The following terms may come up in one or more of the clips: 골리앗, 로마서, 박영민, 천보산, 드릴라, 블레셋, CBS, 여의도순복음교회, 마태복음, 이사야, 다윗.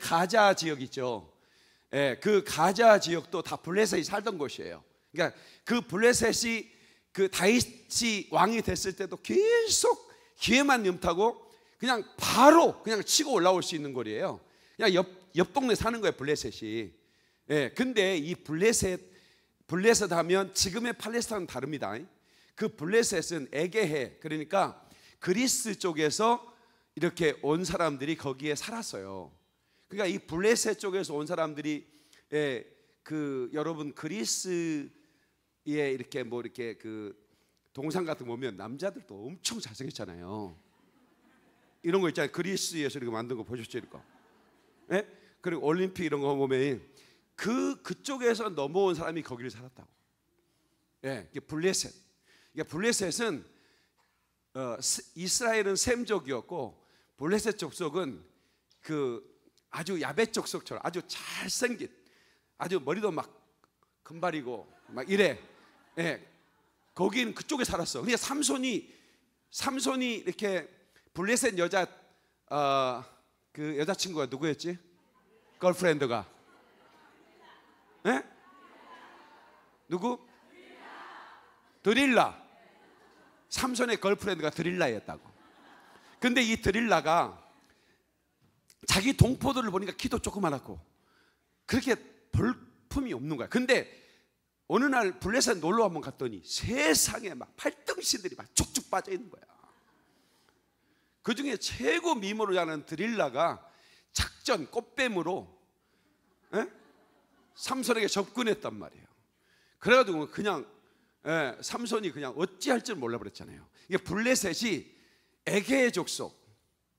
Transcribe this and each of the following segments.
가자 지역 있죠. 예, 그 가자 지역도 다 블레셋이 살던 곳이에요. 그러니까 그 블레셋이 그 다윗이 왕이 됐을 때도 계속 기회만 염타고 그냥 바로 그냥 치고 올라올 수 있는 거리예요. 그냥 옆 동네 사는 거예요, 블레셋이. 예, 근데 이 블레셋 하면 지금의 팔레스타인은 다릅니다. 그 블레셋은 에게해, 그러니까 그리스 쪽에서 이렇게 온 사람들이 거기에 살았어요. 그러니까 이 블레셋 쪽에서 온 사람들이, 예, 그 여러분 그리스에 이렇게 뭐 이렇게 그 동상 같은 거 보면 남자들도 엄청 잘생겼잖아요. 이런 거 있잖아요. 그리스에서 이렇게 만든 거 보셨죠, 이거? 예? 그리고 올림픽 이런 거 보면 그쪽에서 넘어온 사람이 거기를 살았다고. 예, 이게 블레셋. 그러니까 블레셋은 이스라엘은 셈족이었고 블레셋 족속은 그 아주 야베 족속처럼 아주 잘생긴, 아주 머리도 막 금발이고 막 이래. 예, 거기는 그쪽에 살았어. 그러니까 삼손이 이렇게 블레셋 여자 그 여자친구가 누구였지? 걸프렌드가. 예? 누구? 드릴라. 삼손의 걸프렌드가 드릴라였다고. 근데 이 드릴라가 자기 동포들을 보니까 키도 조그맣고 그렇게 볼품이 없는 거야. 근데 어느 날 블레셋 놀러 한번 갔더니 세상에 막 팔등신들이 막 쭉쭉 빠져 있는 거야. 그 중에 최고 미모로 자는 드릴라가 작전 꽃뱀으로, 예? 삼손에게 접근했단 말이에요. 그래가지고 그냥, 예, 삼손이 그냥 어찌할 줄 몰라 버렸잖아요. 이게 블레셋이 에게의 족속,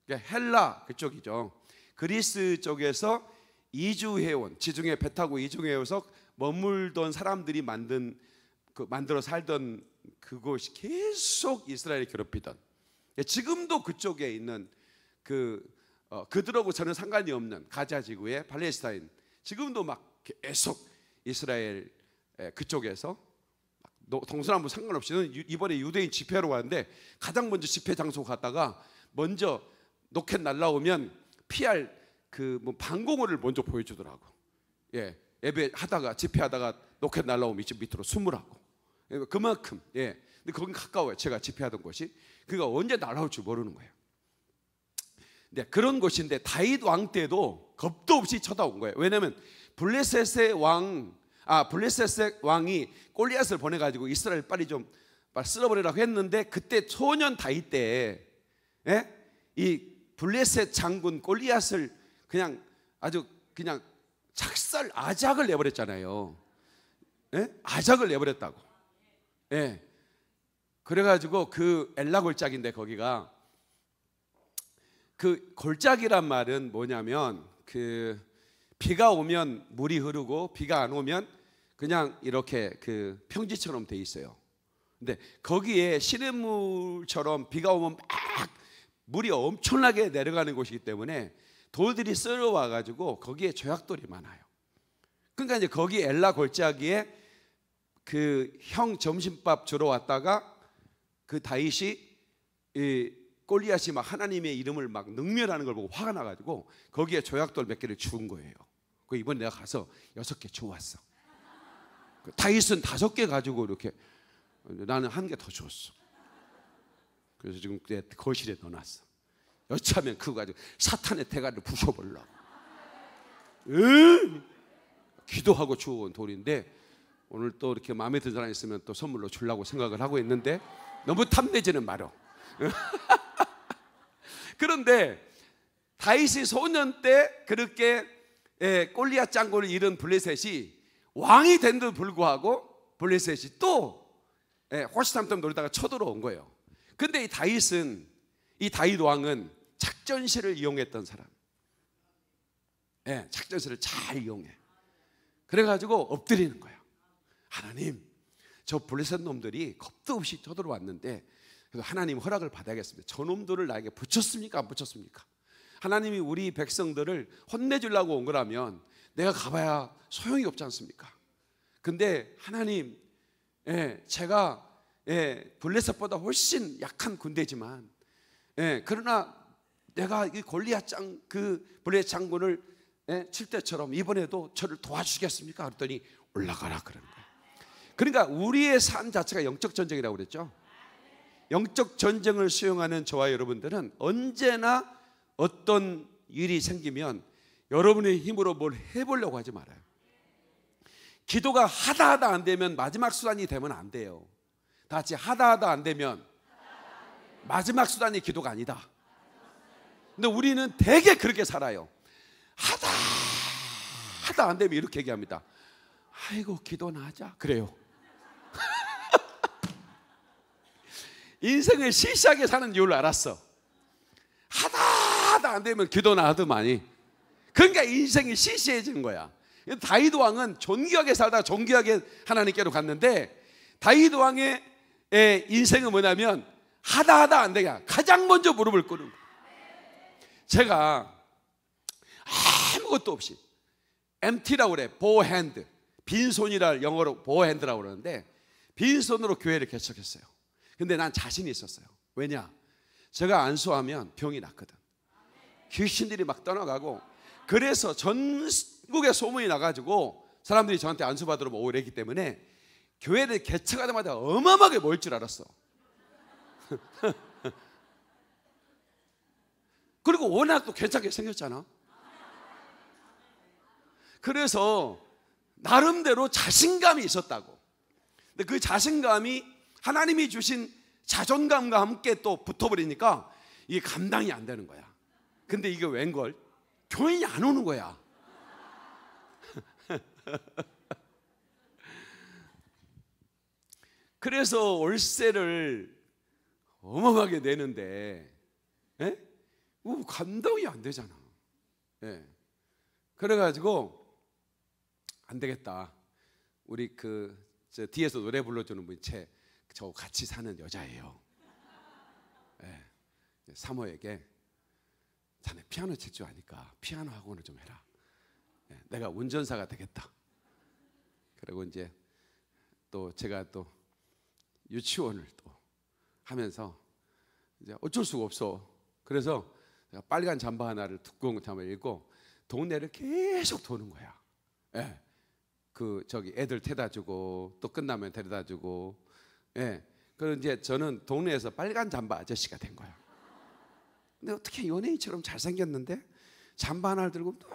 그러니까 헬라 그쪽이죠. 그리스 쪽에서 이주해온, 지중해 배 타고 이주해서 머물던 사람들이 만들어 살던 그곳이 계속 이스라엘을 괴롭히던, 예, 지금도 그쪽에 있는 그들하고 전혀 상관이 없는 가자 지구의 팔레스타인, 지금도 막 계속 이스라엘 그쪽에서 동서남북 상관없이는 이번에 유대인 집회로 가는데 가장 먼저 집회 장소 갔다가 먼저 로켓 날라오면 피할 그 뭐 방공호를 먼저 보여주더라고. 예, 예배하다가 집회하다가 로켓 날라오면 이제 밑으로 숨으라고. 예, 그만큼. 예, 근데 거긴 가까워요. 제가 집회하던 곳이. 그러니까 언제 날아올지 모르는 거예요. 네, 그런 곳인데 다윗 왕 때도 겁도 없이 쳐다온 거예요. 왜냐하면 블레셋의 왕, 블레셋 왕이 골리앗을 보내가지고 이스라엘 빨리 좀 쓸어버리라고 했는데 그때 소년 다윗 때, 예? 이 블레셋 장군 골리앗을 그냥 아주 그냥 착살 아작을 내버렸잖아요. 예? 아작을 내버렸다고. 예. 그래가지고 그 엘라 골짜기인데 거기가 그 골짜기란 말은 뭐냐면 그 비가 오면 물이 흐르고 비가 안 오면 그냥 이렇게 그 평지처럼 돼 있어요. 근데 거기에 시냇물처럼 비가 오면 막 물이 엄청나게 내려가는 곳이기 때문에 돌들이 쓸어와 가지고 거기에 조약돌이 많아요. 그러니까 이제 거기 엘라 골짜기에 그 형 점심밥 주러 왔다가 그 다윗이 이 골리앗이 막 하나님의 이름을 막 능멸하는 걸 보고 화가 나가지고 거기에 조약돌 몇 개를 주운 거예요. 그 이번에 내가 가서 6개 주웠어. 다윗은 5개 가지고 이렇게, 나는 1개 더 주웠어. 그래서 지금 거실에 넣어놨어. 여차하면 그거 가지고 사탄의 대가를 부숴보려고. 응? 기도하고 주워온 돌인데 오늘 또 이렇게 마음에 드는 사람 있으면 또 선물로 주려고 생각을 하고 있는데 너무 탐내지는 말어. 그런데 다윗이 소년 때 그렇게, 예, 골리앗 장군을 잃은 블레셋이 왕이 된데도 불구하고 블레셋이 또, 예, 호시탐탐 놀다가 쳐들어온 거예요. 근데 이 다윗 왕은 작전실을 이용했던 사람. 예, 작전실을 잘 이용해. 그래가지고 엎드리는 거예요. 하나님, 저 블레셋 놈들이 겁도 없이 쳐들어왔는데 그래서 하나님 허락을 받아야겠습니다. 저놈들을 나에게 붙였습니까? 안 붙였습니까? 하나님이 우리 백성들을 혼내주려고 온 거라면 내가 가봐야 소용이 없지 않습니까? 근데 하나님, 예, 제가, 예, 블레셋보다 훨씬 약한 군대지만, 예, 그러나 내가 이 골리앗 장군을 칠 때처럼 이번에도 저를 도와주시겠습니까? 그랬더니 올라가라 그런 거예요. 그러니까 우리의 삶 자체가 영적 전쟁이라고 그랬죠. 영적 전쟁을 수용하는 저와 여러분들은 언제나 어떤 일이 생기면 여러분의 힘으로 뭘 해보려고 하지 말아요. 기도가 하다 안 되면 마지막 수단이 되면 안 돼요. 다 같이 하다 안 되면 마지막 수단이 기도가 아니다. 근데 우리는 되게 그렇게 살아요. 하다 안 되면 이렇게 얘기합니다. 아이고 기도나 하자 그래요. 인생을 시시하게 사는 이유를 알았어. 하다 안 되면 기도나 하더만이. 그러니까 인생이 시시해지는 거야. 다윗 왕은 존귀하게 살다가 존귀하게 하나님께로 갔는데 다윗 왕의 인생은 뭐냐면 하다 안 되냐 가장 먼저 무릎을 꿇는 거야. 제가 아무것도 없이 empty라고 그래. 보핸드 빈손이라 영어로 보핸드라고 그러는데 빈손으로 교회를 개척했어요. 근데 난 자신이 있었어요. 왜냐? 제가 안수하면 병이 났거든. 귀신들이 막 떠나가고 그래서 전국에 소문이 나가지고 사람들이 저한테 안수받으러 오래기 때문에 교회를 개척하자마자 어마어마하게 멀 줄 알았어. 그리고 워낙 또 괜찮게 생겼잖아. 그래서 나름대로 자신감이 있었다고. 근데 그 자신감이 하나님이 주신 자존감과 함께 또 붙어버리니까 이게 감당이 안 되는 거야. 근데 이게 웬걸? 교인이 안 오는 거야. 그래서 월세를 어마어마하게 내는데 감당이 안 되잖아. 그래가지고 안 되겠다. 우리 저 뒤에서 노래 불러주는 분이 저 같이 사는 여자예요. 사모에게 자네 피아노 칠 줄 아니까 피아노 학원을 좀 해라. 내가 운전사가 되겠다. 그리고 이제 또 제가 또 유치원을 또 하면서 이제 어쩔 수가 없어. 그래서 제가 빨간 잠바 하나를 두꺼운 잠을 입고 동네를 계속 도는 거야. 애들 태다 주고 또 끝나면 데려다 주고. 그리고 이제 저는 동네에서 빨간 잠바 아저씨가 된 거야. 근데 어떻게 연예인처럼 잘생겼는데 잠바 하나 들고 늘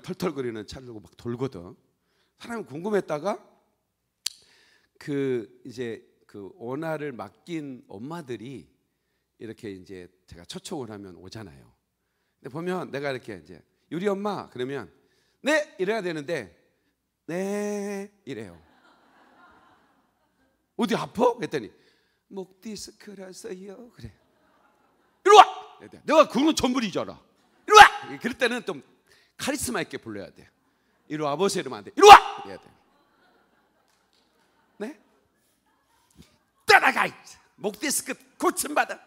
털털거리는 차를 들고 막 돌거든. 사람이 궁금했다가 원화를 맡긴 엄마들이 이렇게 이제 제가 초청을 하면 오잖아요. 근데 보면 내가 이렇게 이제 유리 엄마 그러면 네 이래야 되는데 네 이래요. 어디 아파? 그랬더니 목 디스크라서요. 그래. 이리 와. 내가 그건 전부리잖아. 이리 와. 그럴 때는 좀 카리스마 있게 불러야 돼. 이리 와 보세요 이러면 안 돼. 이리 와. 이래야 돼. 네? 따라가. 목 디스크 고침 받아.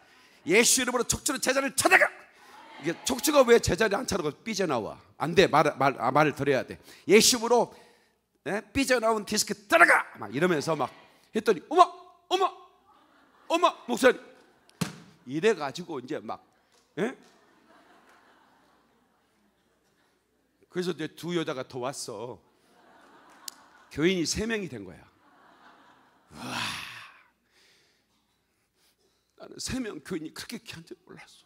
예수 이름으로 척추로 제자를 찾아가. 이게 척추가 왜 제자를 안 차려고 삐져나와? 안 돼. 말을 들어야 돼. 예수로 삐져나온 디스크 따라가. 막 이러면서 막 했더니 어머 목사님 이래 가지고 이제 막 그래서 이제 두 여자가 더 왔어. 교인이 3명이 된 거야. 와, 나는 3명 교인이 그렇게 귀한 줄 몰랐어.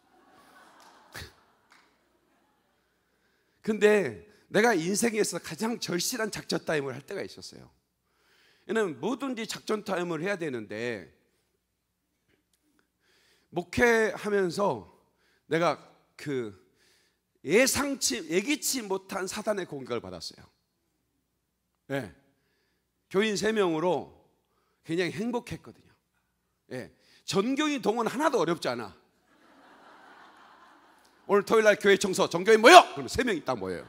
근데 내가 인생에서 가장 절실한 작전 타임을 할 때가 있었어요. 얘는 뭐든지 작전 타임을 해야 되는데 목회하면서 내가 예기치 못한 사단의 공격을 받았어요. 교인 3명으로 굉장히 행복했거든요. 전교인 동원 하나도 어렵지 않아. 오늘 토요일날 교회 청소 전교인 모여! 그러면 3명이 딱 모여요.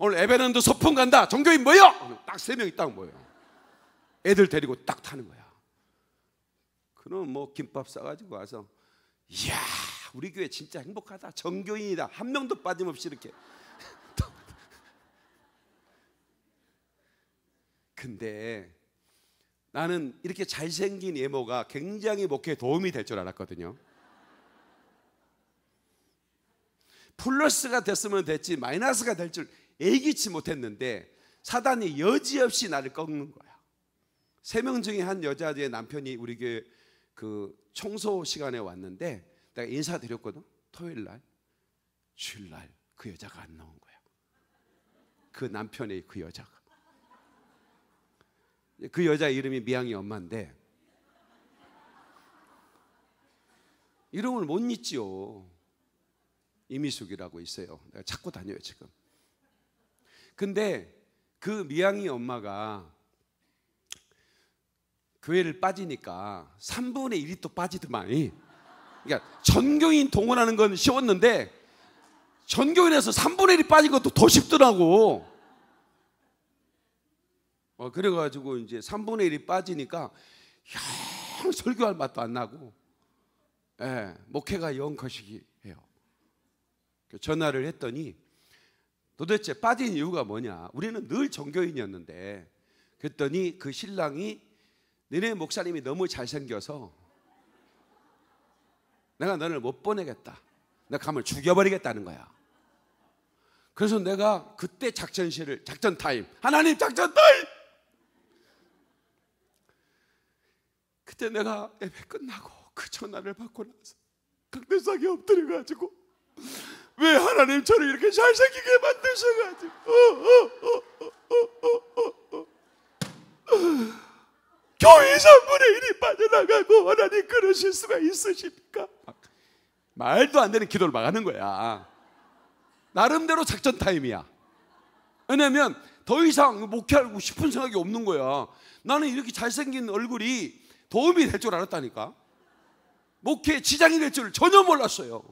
오늘 에베랜드 소풍 간다 전교인 모여! 그러면 딱 3명이 딱 모여요. 애들 데리고 딱 타는 거야. 그럼 김밥 싸가지고 와서 이야 우리 교회 진짜 행복하다 전교인이다 한 명도 빠짐없이 이렇게. 근데 나는 이렇게 잘생긴 예모가 굉장히 목회에 도움이 될 줄 알았거든요. 플러스가 됐으면 됐지 마이너스가 될 줄 예기치 못했는데 사단이 여지없이 나를 꺾는 거야. 3명 중에 한 여자의 남편이 우리 교회 그 청소 시간에 왔는데 내가 인사드렸거든. 토요일 날, 주일 날 그 여자가 안 나온 거야. 그 남편의 그 여자가. 그 여자 이름이 미양이 엄마인데 이름을 못 잊지요. 이미숙이라고 있어요. 내가 찾고 다녀요 지금. 근데 그 미양이 엄마가 교회를 빠지니까 3분의 1이 또 빠지더만이. 그러니까 전교인 동원하는 건 쉬웠는데 전교인에서 3분의 1이 빠진 것도 더 쉽더라고. 그래가지고 이제 3분의 1이 빠지니까 영 설교할 맛도 안 나고, 예, 목회가 영 거시기 해요. 전화를 했더니 도대체 빠진 이유가 뭐냐. 우리는 늘 전교인이었는데 그랬더니 그 신랑이 너네 목사님이 너무 잘생겨서 내가 너를 못 보내겠다. 내가 가면 죽여버리겠다는 거야. 그래서 내가 그때 작전 타임. 하나님 작전 타임! 그때 내가 예배 끝나고 그 전화를 받고 나서 강대상에 엎드려가지고 왜 하나님 저를 이렇게 잘생기게 만드셔가지고 교회 3분의 1이 빠져나가고 하나님 그러실 수가 있으십니까? 말도 안 되는 기도를 막 하는 거야. 나름대로 작전 타임이야. 왜냐면 더 이상 목회하고 싶은 생각이 없는 거야. 나는 이렇게 잘생긴 얼굴이 도움이 될 줄 알았다니까. 목회에 지장이 될 줄 전혀 몰랐어요.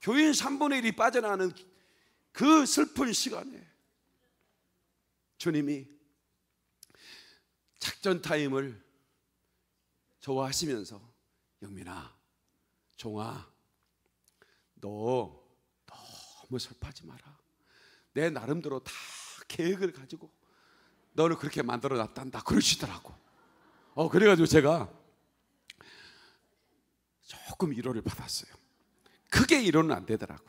교인 3분의 1이 빠져나가는 그 슬픈 시간에 주님이 작전 타임을 저와 하시면서 영민아, 종아, 너 너무 슬퍼하지 마라. 내 나름대로 다 계획을 가지고 너를 그렇게 만들어 놨단다 그러시더라고. 그래가지고 제가 조금 위로를 받았어요. 크게 위로는 안 되더라고.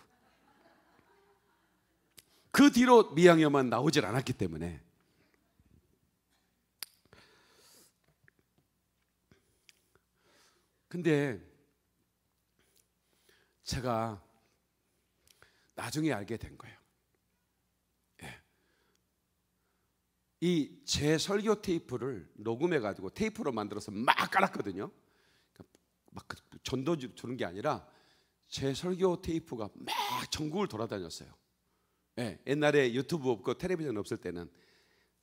그 뒤로 미양여만 나오질 않았기 때문에. 근데 제가 나중에 알게 된 거예요. 예. 이 제 설교 테이프를 녹음해가지고 테이프로 만들어서 막 깔았거든요. 막 전도 주는 게 아니라 제 설교 테이프가 막 전국을 돌아다녔어요. 예. 옛날에 유튜브 없고 텔레비전 없을 때는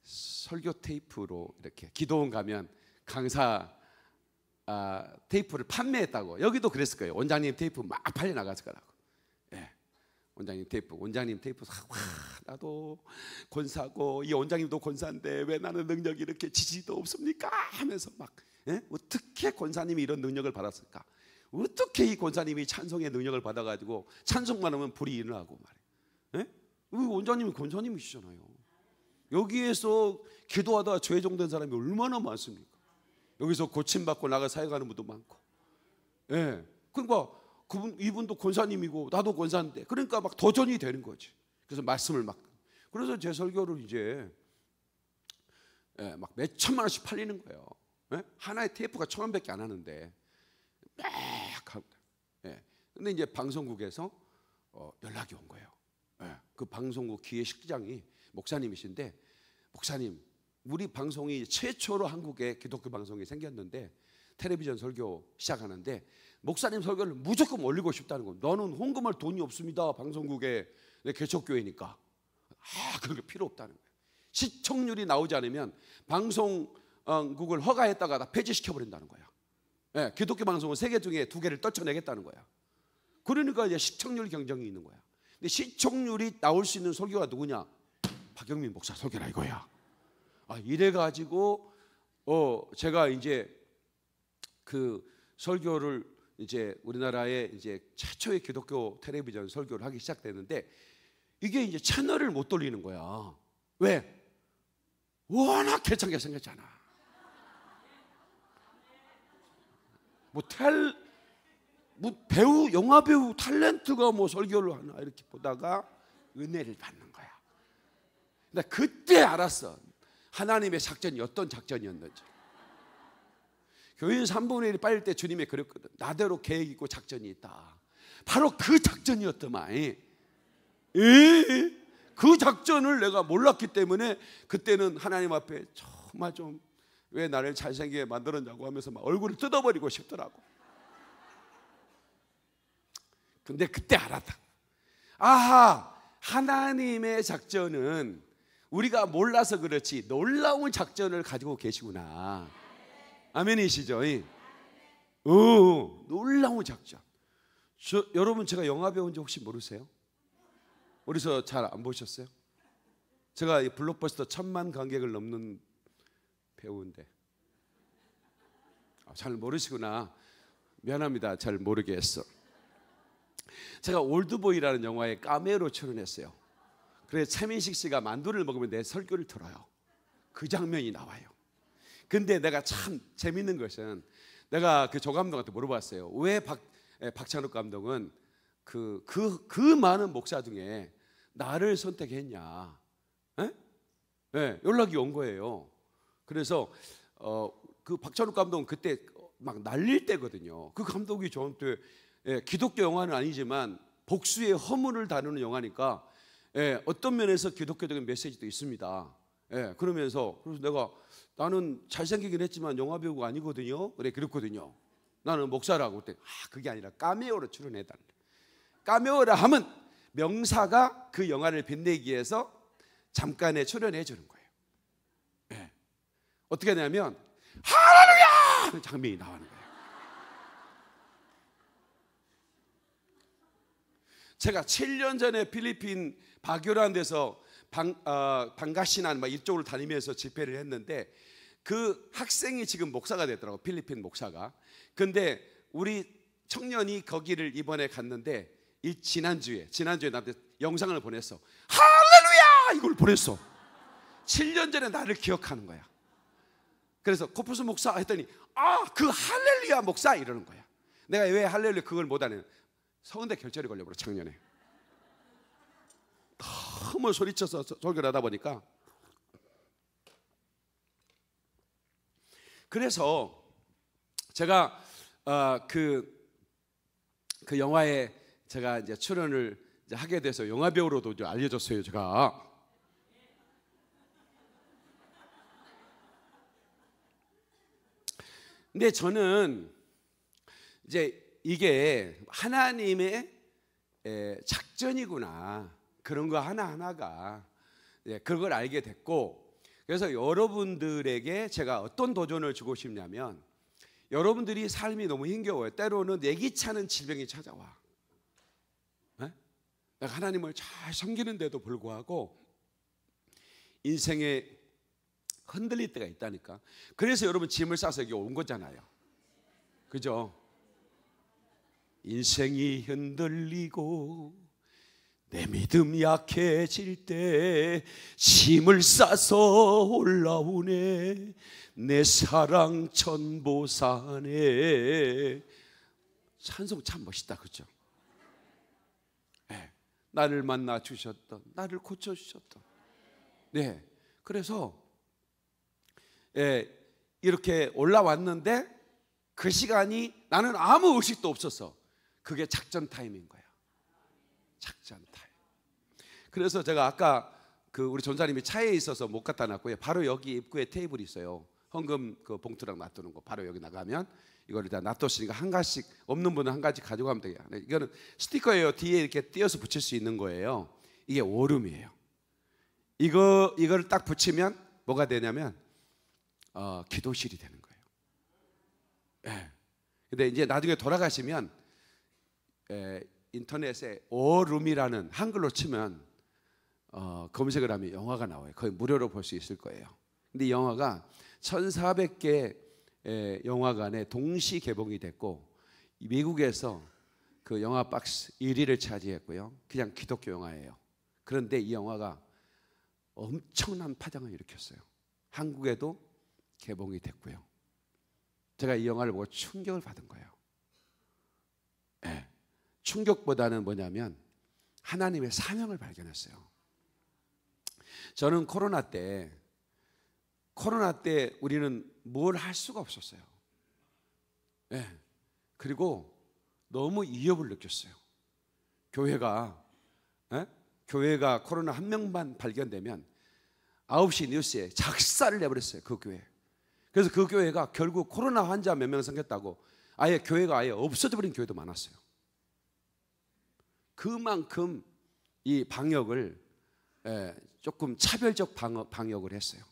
설교 테이프로 이렇게 기도원 가면 강사 테이프를 판매했다고. 여기도 그랬을 거예요. 원장님 테이프 막 팔려나갔을 거라고. 예. 원장님 테이프 사고, 나도 권사고 이 원장님도 권사인데 왜 나는 능력이 이렇게 지지도 없습니까 하면서 막, 예? 어떻게 권사님이 이런 능력을 받았을까. 어떻게 이 권사님이 찬송의 능력을 받아가지고 찬송만 하면 불이 일어나고 말이에요. 예? 우리 원장님이 권사님이시잖아요. 여기에서 기도하다가 죄종된 사람이 얼마나 많습니까. 여기서 고침받고 나가 사역하는 분도 많고. 예. 그러니까 이분도 권사님이고 나도 권사인데 그러니까 막 도전이 되는 거지. 그래서 말씀을 막. 그래서 제 설교를 이제, 예, 막 몇 천만 원씩 팔리는 거예요. 예? 하나의 테이프가 1,000원밖에 안 하는데 막 하고. 예. 근데 이제 방송국에서 연락이 온 거예요. 예. 그 방송국 기획실장이 목사님이신데, 목사님 우리 방송이 최초로 한국에 기독교 방송이 생겼는데 텔레비전 설교 시작하는데 목사님 설교를 무조건 올리고 싶다는 거예요. 너는 헌금할 돈이 없습니다. 방송국에 개척교회니까. 그런 게 필요 없다는 거예요. 시청률이 나오지 않으면 방송국을 허가했다가 다 폐지시켜버린다는 거야. 예, 기독교 방송은 3개 중에 2개를 떨쳐내겠다는 거야. 그러니까 이제 시청률 경쟁이 있는 거야. 근데 시청률이 나올 수 있는 설교가 누구냐? 박영민 목사 설교라 이거야. 이래가지고 제가 이제 그 설교를 이제 우리나라에 이제 최초의 기독교 텔레비전 설교를 하기 시작됐는데 이게 이제 채널을 못 돌리는 거야. 왜? 워낙 개창게 생겼잖아. 뭐 뭐 배우, 영화배우, 탤런트가 뭐 설교를 하나 이렇게 보다가 은혜를 받는 거야. 근데 그때 알았어. 하나님의 작전이 어떤 작전이었는지. 교인 3분의 1이 빠질 때 주님이 그랬거든. 나대로 계획 있고 작전이 있다. 바로 그 작전이었더만. 그 작전을 내가 몰랐기 때문에 그때는 하나님 앞에 정말 좀 왜 나를 잘생기게 만들었냐고 하면서 막 얼굴을 뜯어버리고 싶더라고. 근데 그때 알았다. 아하, 하나님의 작전은 우리가 몰라서 그렇지 놀라운 작전을 가지고 계시구나. 아멘이시죠? 오, 놀라운 작전. 여러분, 제가 영화 배우인지 혹시 모르세요? 어디서 잘 안 보셨어요? 제가 블록버스터 1,000만 관객을 넘는 배우인데. 잘 모르시구나. 미안합니다. 잘 모르게 했어. 제가 올드보이라는 영화에 까메오로 출연했어요. 그래서 최민식 씨가 만두를 먹으면 내 설교를 들어요. 그 장면이 나와요. 근데 내가 참 재밌는 것은 내가 그 조 감독한테 물어봤어요. 왜 박찬욱 감독은 그 많은 목사 중에 나를 선택했냐? 네, 연락이 온 거예요. 그래서 그 박찬욱 감독은 그때 막 날릴 때거든요. 그 감독이 저한테 기독교 영화는 아니지만 복수의 허물을 다루는 영화니까 어떤 면에서 기독교적인 메시지도 있습니다. 그래서 내가 나는 잘생기긴 했지만 영화배우가 아니거든요. 그랬거든요. 나는 목사라고. 그때 그게 아니라 까메오로 출연했다는. 까메오라 하면 명사가 그 영화를 빛내기 위해서 잠깐의 출연해 주는 거예요. 어떻게 하냐면 할렐루야! 그 장면이 나오는 거예요. 제가 7년 전에 필리핀 바교라는 데서 방가시난 막 이쪽으로 다니면서 집회를 했는데 그 학생이 지금 목사가 됐더라고. 필리핀 목사가. 근데 우리 청년이 거기를 이번에 갔는데 지난주에 나한테 영상을 보냈어. 할렐루야! 이걸 보냈어. 7년 전에 나를 기억하는 거야. 그래서 코프스 목사 했더니 그 할렐루야 목사 이러는 거야. 내가 왜 할렐루야 그걸 못하냐. 서운대 결절이 걸려버려. 작년에 너무 소리쳐서 설교를 하다 보니까. 그래서 제가 그 영화에 제가 이제 출연을 이제 하게 돼서 영화 배우로도 이제 알려졌어요. 제가 근데 저는 이제 이게 하나님의 작전이구나. 그런 거 하나하나가 그걸 알게 됐고, 그래서 여러분들에게 제가 어떤 도전을 주고 싶냐면, 여러분들이 삶이 너무 힘겨워요. 때로는 예기치 않은 질병이 찾아와. 내가 하나님을 잘 섬기는데도 불구하고 인생에 흔들릴 때가 있다니까. 그래서 여러분 짐을 싸서 여기 온 거잖아요. 그죠? 인생이 흔들리고 내 믿음 약해질 때 짐을 싸서 올라오네 내 사랑 천보산에. 찬송 참 멋있다. 그죠? 나를 만나 주셨던, 나를 고쳐주셨던. 네, 그래서 이렇게 올라왔는데 그 시간이 나는 아무 의식도 없었어. 그게 작전 타임인 거야. 작전 타임. 그래서 제가 아까 그 우리 전사님이 차에 있어서 못 갖다 놨고요. 바로 여기 입구에 테이블이 있어요. 헌금 그 봉투랑 놔두는 거. 바로 여기 나가면 이걸 다 놔뒀으니까 한 가지씩, 없는 분은 한 가지 가져가면 돼요. 이거는 스티커예요. 뒤에 이렇게 띄어서 붙일 수 있는 거예요. 이게 오름이에요. 이걸 딱 붙이면 뭐가 되냐면 기도실이 되는 거예요. 예. 근데 이제 나중에 돌아가시면 인터넷에 오룸이라는, 한글로 치면 검색을 하면 영화가 나와요. 거의 무료로 볼 수 있을 거예요. 근데 영화가 1,400개 영화관에 동시 개봉이 됐고, 미국에서 그 영화 박스 1위를 차지했고요. 그냥 기독교 영화예요. 그런데 이 영화가 엄청난 파장을 일으켰어요. 한국에도 개봉이 됐고요. 제가 이 영화를 보고 충격을 받은 거예요. 충격보다는 뭐냐면 하나님의 사명을 발견했어요. 저는 코로나 때 우리는 뭘 할 수가 없었어요. 네. 그리고 너무 위협을 느꼈어요. 교회가 코로나 한 명만 발견되면 9시 뉴스에 작사를 내버렸어요. 그 교회. 그래서 그 교회가 결국 코로나 환자 몇 명 생겼다고 교회가 아예 없어져 버린 교회도 많았어요. 그만큼 이 방역을 조금 차별적 방역을 했어요.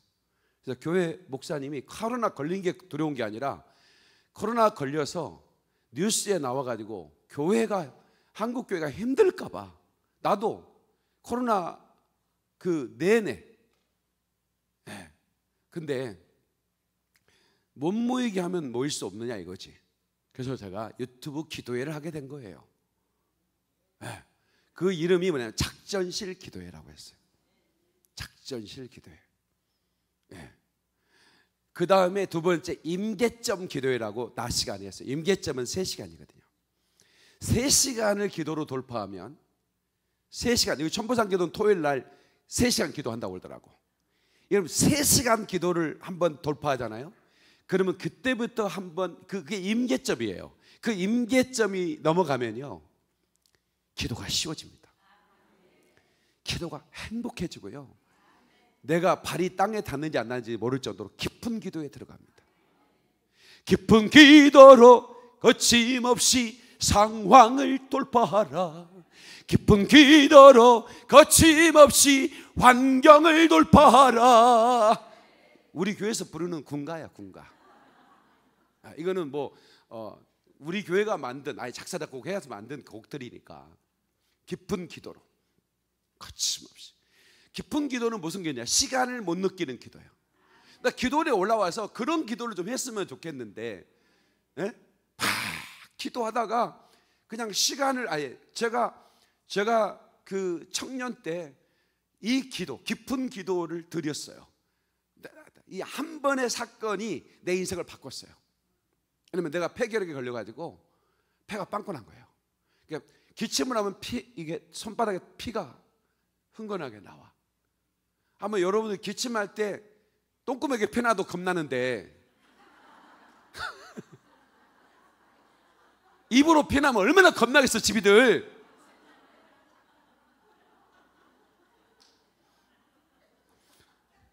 그래서 교회 목사님이 코로나 걸린 게 두려운 게 아니라 코로나 걸려서 뉴스에 나와가지고 한국 교회가 힘들까 봐 나도 코로나 그 내내 근데 못 모이게 하면 모일 수 없느냐 이거지. 그래서 제가 유튜브 기도회를 하게 된 거예요. 그 이름이 뭐냐면 작전실 기도회라고 했어요. 작전실 기도회. 그 다음에 두 번째 임계점 기도회라고 낮 시간에 했어요. 임계점은 3시간이거든요 3시간을 기도로 돌파하면 3시간, 이거 천보산 기도는 토요일 날 3시간 기도한다고 그러더라고. 여러분 3시간 기도를 한번 돌파하잖아요. 그러면 그때부터 한번 그게 임계점이에요. 그 임계점이 넘어가면요 기도가 쉬워집니다. 기도가 행복해지고요 내가 발이 땅에 닿는지 안 닿는지 모를 정도로 깊은 기도에 들어갑니다. 깊은 기도로 거침없이 상황을 돌파하라. 깊은 기도로 거침없이 환경을 돌파하라. 우리 교회에서 부르는 군가야, 군가. 이거는 우리 교회가 만든 작사다 곡 해서 만든 곡들이니까. 깊은 기도로 거침없이. 깊은 기도는 무슨 기도냐? 시간을 못 느끼는 기도예요. 나 기도에 올라와서 그런 기도를 좀 했으면 좋겠는데 막 기도하다가 그냥 시간을 아예 제가 그 청년 때 이 기도, 깊은 기도를 드렸어요. 이 한 번의 사건이 내 인생을 바꿨어요. 왜냐면 내가 폐결핵에 걸려가지고 폐가 빵꾸난 거예요. 그러니까 기침을 하면 이게 손바닥에 피가 흥건하게 나와. 한번 여러분들 기침할 때 똥구멍에 피 나도 겁나는데 입으로 피 나면 얼마나 겁나겠어, 집이들.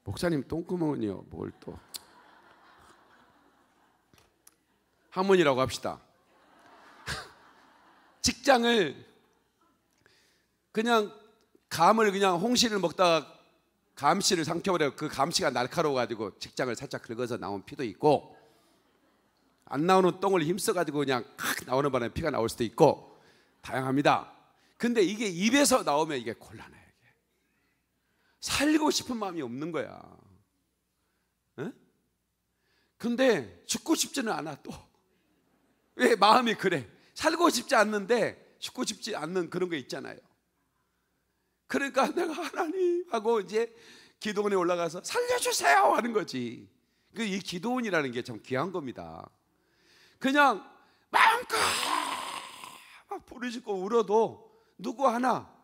목사님 똥구멍은요 뭘 또 하모니라고 합시다. 직장을 그냥 홍시를 먹다가 감씨를 삼켜버려. 그 감씨가 날카로워가지고 직장을 살짝 긁어서 나온 피도 있고 안 나오는 똥을 힘써가지고 그냥 나오는 바람에 피가 나올 수도 있고 다양합니다. 근데 이게 입에서 나오면 이게 곤란해. 살고 싶은 마음이 없는 거야. 응? 근데 죽고 싶지는 않아 또. 왜 마음이 그래? 살고 싶지 않는데 죽고 싶지 않는 그런 거 있잖아요. 그러니까 내가 하나님하고 이제 기도원에 올라가서 살려주세요 하는 거지. 이 기도원이라는 게 참 귀한 겁니다. 그냥 마음껏 막 부르짖고 울어도 누구 하나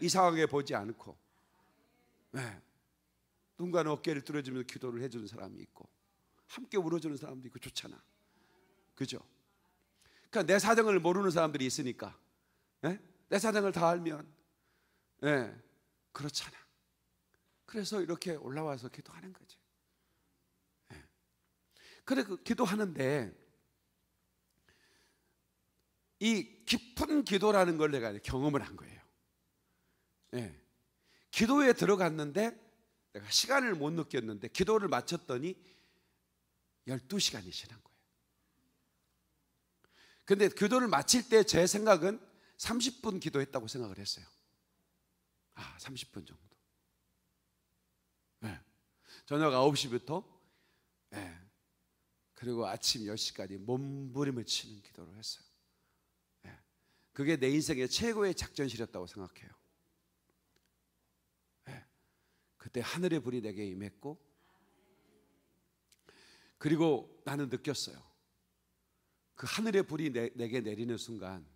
이상하게 보지 않고 누군가는 어깨를 뚫어주면서 기도를 해주는 사람이 있고 함께 울어주는 사람도 있고 좋잖아. 그죠? 그러니까 내 사정을 모르는 사람들이 있으니까 내 사정을 다 알면 그렇잖아. 그래서 이렇게 올라와서 기도하는 거지. 그래 그 기도하는데 이 깊은 기도라는 걸 내가 경험을 한 거예요. 기도에 들어갔는데 내가 시간을 못 느꼈는데 기도를 마쳤더니 12시간이 지난 거예요. 근데 기도를 마칠 때 제 생각은 30분 기도했다고 생각을 했어요. 30분 정도. 저녁 9시부터 그리고 아침 10시까지 몸부림을 치는 기도를 했어요. 그게 내 인생의 최고의 작전실이었다고 생각해요. 그때 하늘의 불이 내게 임했고 그리고 나는 느꼈어요. 그 하늘의 불이 내게 내리는 순간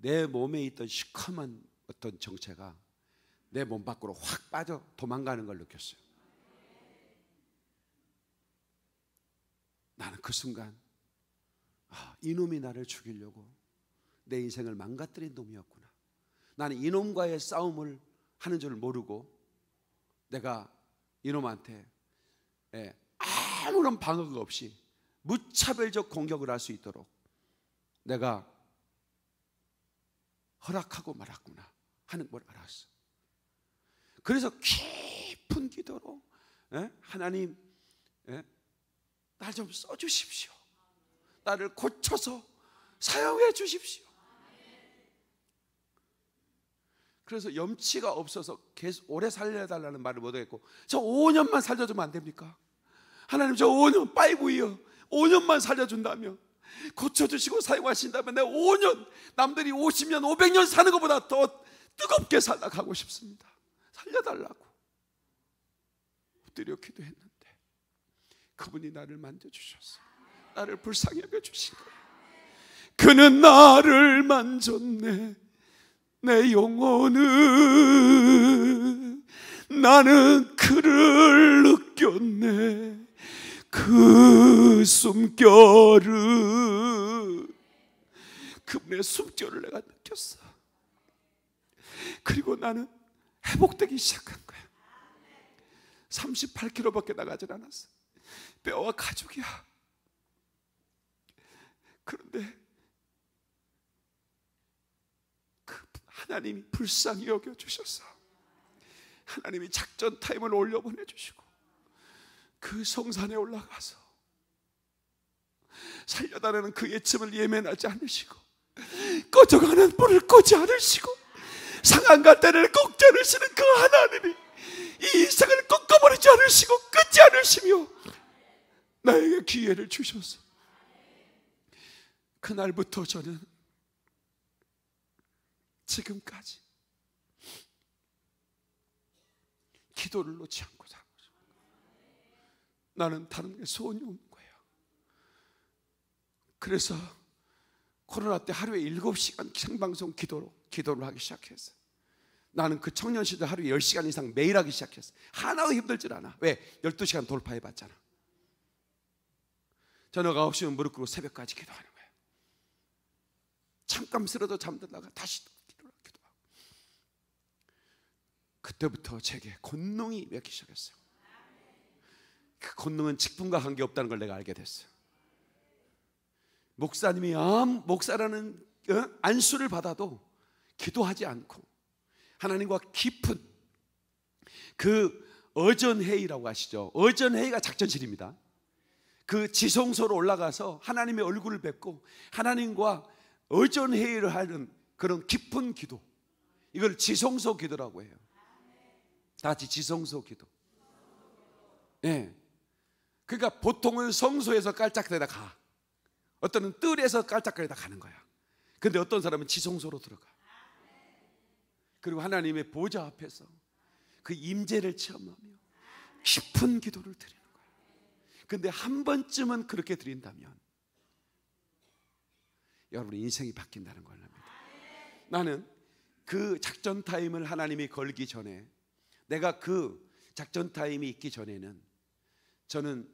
내 몸에 있던 시커먼 어떤 정체가 내 몸 밖으로 확 빠져 도망가는 걸 느꼈어요. 나는 그 순간 이놈이 나를 죽이려고 내 인생을 망가뜨린 놈이었구나. 나는 이놈과의 싸움을 하는 줄 모르고 내가 이놈한테 아무런 방어가 없이 무차별적 공격을 할 수 있도록 내가 허락하고 말았구나 하는 걸 알았어. 그래서 깊은 기도로 하나님 날 좀 써주십시오. 나를 고쳐서 사용해 주십시오. 그래서 염치가 없어서 계속 오래 살려달라는 말을 못하겠고, 저 5년만 살려주면 안 됩니까? 하나님 저 5년 빠이구이요 5년만 살려준다며, 고쳐주시고 사용하신다면 내가 5년 남들이 50년 500년 사는 것보다 더 뜨겁게 살아가고 싶습니다. 살려달라고 엎드려 기도했는데 그분이 나를 만져주셨어요. 나를 불쌍히 여겨주신 거예요. 그는 나를 만졌네. 내 영혼은 나는 그를 느꼈네. 그 숨결을, 그분의 숨결을 내가 느꼈어. 그리고 나는 회복되기 시작한 거야. 38kg밖에 나가질 않았어. 뼈와 가죽이야. 그런데 그 하나님이 불쌍히 여겨주셔서 하나님이 작전 타임을 올려 보내주시고 그 성산에 올라가서 살려달라는 그 예침을 예면하지 않으시고, 꺼져가는 불을 꺼지 않으시고, 상한 갈대를 꺾지 않으시는 그 하나님이 이 인생을 꺾어버리지 않으시고 끊지 않으시며 나에게 기회를 주셔서 그날부터 저는 지금까지 기도를 놓지 않고 살고 있습니다. 나는 다른 게 소원이 없는 거예요. 그래서 코로나 때 하루에 7시간 생방송 기도를 하기 시작했어요. 나는 그 청년 시절 하루에 10시간 이상 매일 하기 시작했어요. 하나도 힘들질 않아. 왜? 12시간 돌파해봤잖아. 저녁 9시면 무릎 꿇고 새벽까지 기도하는 거예요. 잠깐 쓰러져 잠들다가 다시 기도하고. 그때부터 제게 권능이 임하기 시작했어요. 그 권능은 직분과 관계없다는 걸 내가 알게 됐어요. 목사님이 목사라는 안수를 받아도 기도하지 않고 하나님과 깊은 그 어전회의라고 아시죠? 어전회의가 작전실입니다. 그 지성소로 올라가서 하나님의 얼굴을 뵙고 하나님과 어전회의를 하는 그런 깊은 기도, 이걸 지성소 기도라고 해요. 다 같이 지성소 기도. 네. 그러니까 보통은 성소에서 깔짝거리다 가, 어떤 뜰에서 깔짝거리다 가는 거야. 근데 어떤 사람은 지성소로 들어가. 그리고 하나님의 보좌 앞에서 그 임재를 체험하며 깊은 기도를 드리는 거야. 근데 한 번쯤은 그렇게 드린다면 여러분의 인생이 바뀐다는 걸 압니다. 나는 그 작전 타임을 하나님이 걸기 전에, 내가 그 작전 타임이 있기 전에는 저는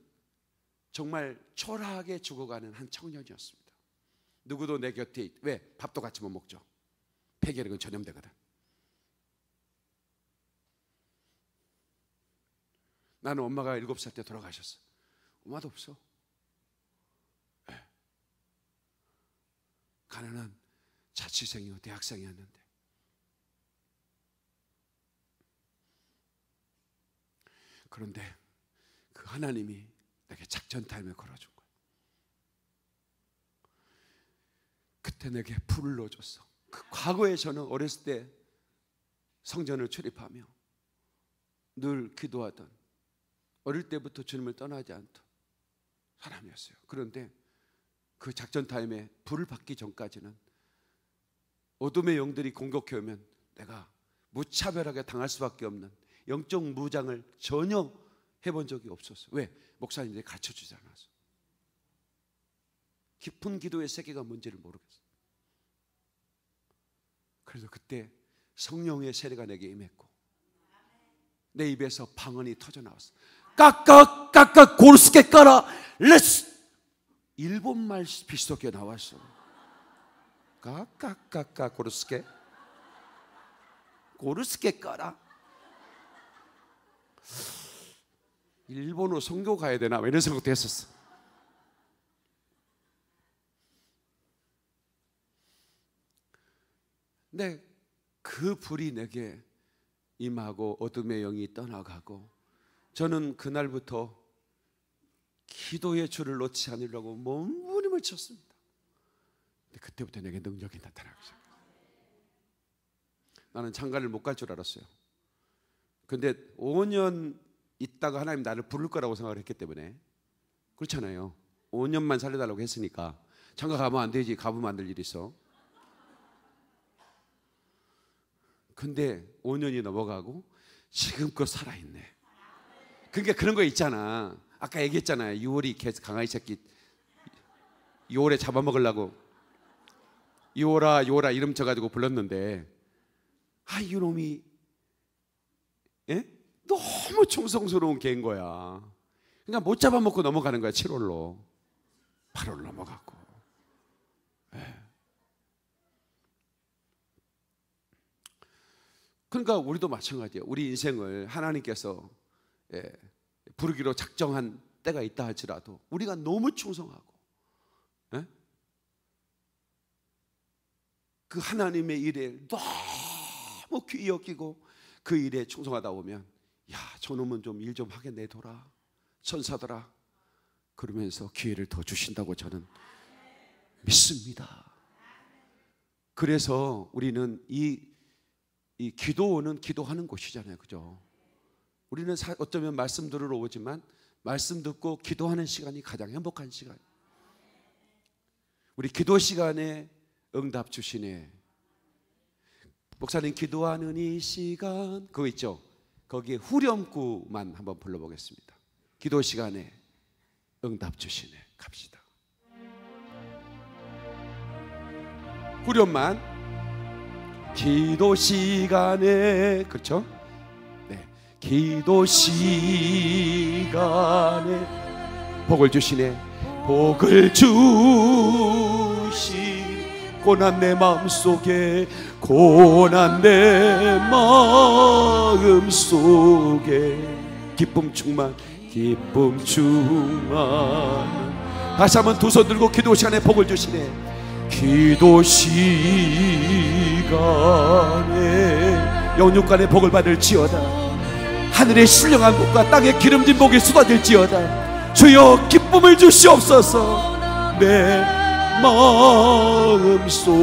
정말 초라하게 죽어가는 한 청년이었습니다. 누구도 내 곁에, 왜? 밥도 같이 못 먹죠. 폐결핵은 전염되거든. 나는 엄마가 7살 때 돌아가셨어. 엄마도 없어. 가난한 자취생이요 대학생이었는데 그런데 그 하나님이 내게 작전 타임을 걸어준 거야. 그때 내게 불을 넣어줬어. 그 과거에 저는 어렸을 때 성전을 출입하며 늘 기도하던, 어릴 때부터 주님을 떠나지 않던 사람이었어요. 그런데 그 작전 타임에 불을 받기 전까지는 어둠의 영들이 공격해 오면 내가 무차별하게 당할 수밖에 없는 영적 무장을 전혀 해본 적이 없었어요. 왜? 목사님들이 가르쳐주지 않아서. 깊은 기도의 세계가 뭔지를 모르겠어요. 그래서 그때 성령의 세례가 내게 임했고 내 입에서 방언이 터져나왔어. 깍깍 깍깍 고르스케 까라 렛츠 일본말 비슷하게 나왔어. 깍깍 깍깍 고르스케 고르스케 까라. 일본어 선교 가야 되나 이런 생각도 했었어. 근데 그 불이 내게 임하고 어둠의 영이 떠나가고 저는 그날부터 기도의 줄을 놓지 않으려고 몸부림을 쳤습니다. 근데 그때부터 내게 능력이 나타나기 시작했어요. 나는 장가를 못 갈 줄 알았어요. 근데 5년 있다가 하나님 나를 부를 거라고 생각을 했기 때문에 그렇잖아요. 5년만 살려달라고 했으니까 장가 가면 안 되지. 가보면 안 될 일이 있어. 근데 5년이 넘어가고 지금껏 살아있네. 그러니까 그런 거 있잖아. 아까 얘기했잖아요. 6월이 계속 강아지 새끼 6월에 잡아먹으려고 요라 요라 이름 쳐가지고 불렀는데 아 이놈이 예? 너무 충성스러운 개인 거야. 그러니까 못 잡아먹고 넘어가는 거야. 7월로 8월로 넘어가고 예. 그러니까 우리도 마찬가지예요. 우리 인생을 하나님께서 부르기로 작정한 때가 있다 할지라도 우리가 너무 충성하고 예? 그 하나님의 일에 너무 귀히 여기고 그 일에 충성하다 보면 야 저놈은 좀 일 좀 하게 내둬라 천사더라 그러면서 기회를 더 주신다고 저는 믿습니다. 그래서 우리는 이 기도원은 기도하는 곳이잖아요. 그죠? 우리는 어쩌면 말씀 들으러 오지만 말씀 듣고 기도하는 시간이 가장 행복한 시간. 우리 기도 시간에 응답 주시네. 목사님 기도하는 이 시간 그거 있죠? 거기에 후렴구만 한번 불러보겠습니다. 기도 시간에 응답 주시네. 갑시다. 후렴만 기도 시간에 그렇죠? 네, 기도 시간에 복을 주시네. 복을 주시 고난 내 마음속에 고난 내 마음속에 기쁨 충만 기쁨 충만 다시 한번 두 손 들고 기도 시간에 복을 주시네. 기도 시간에 영육간의 복을 받을지어다. 하늘의 신령한 복과 땅의 기름진 복이 쏟아질지어다. 주여 기쁨을 주시옵소서. 내 마음속에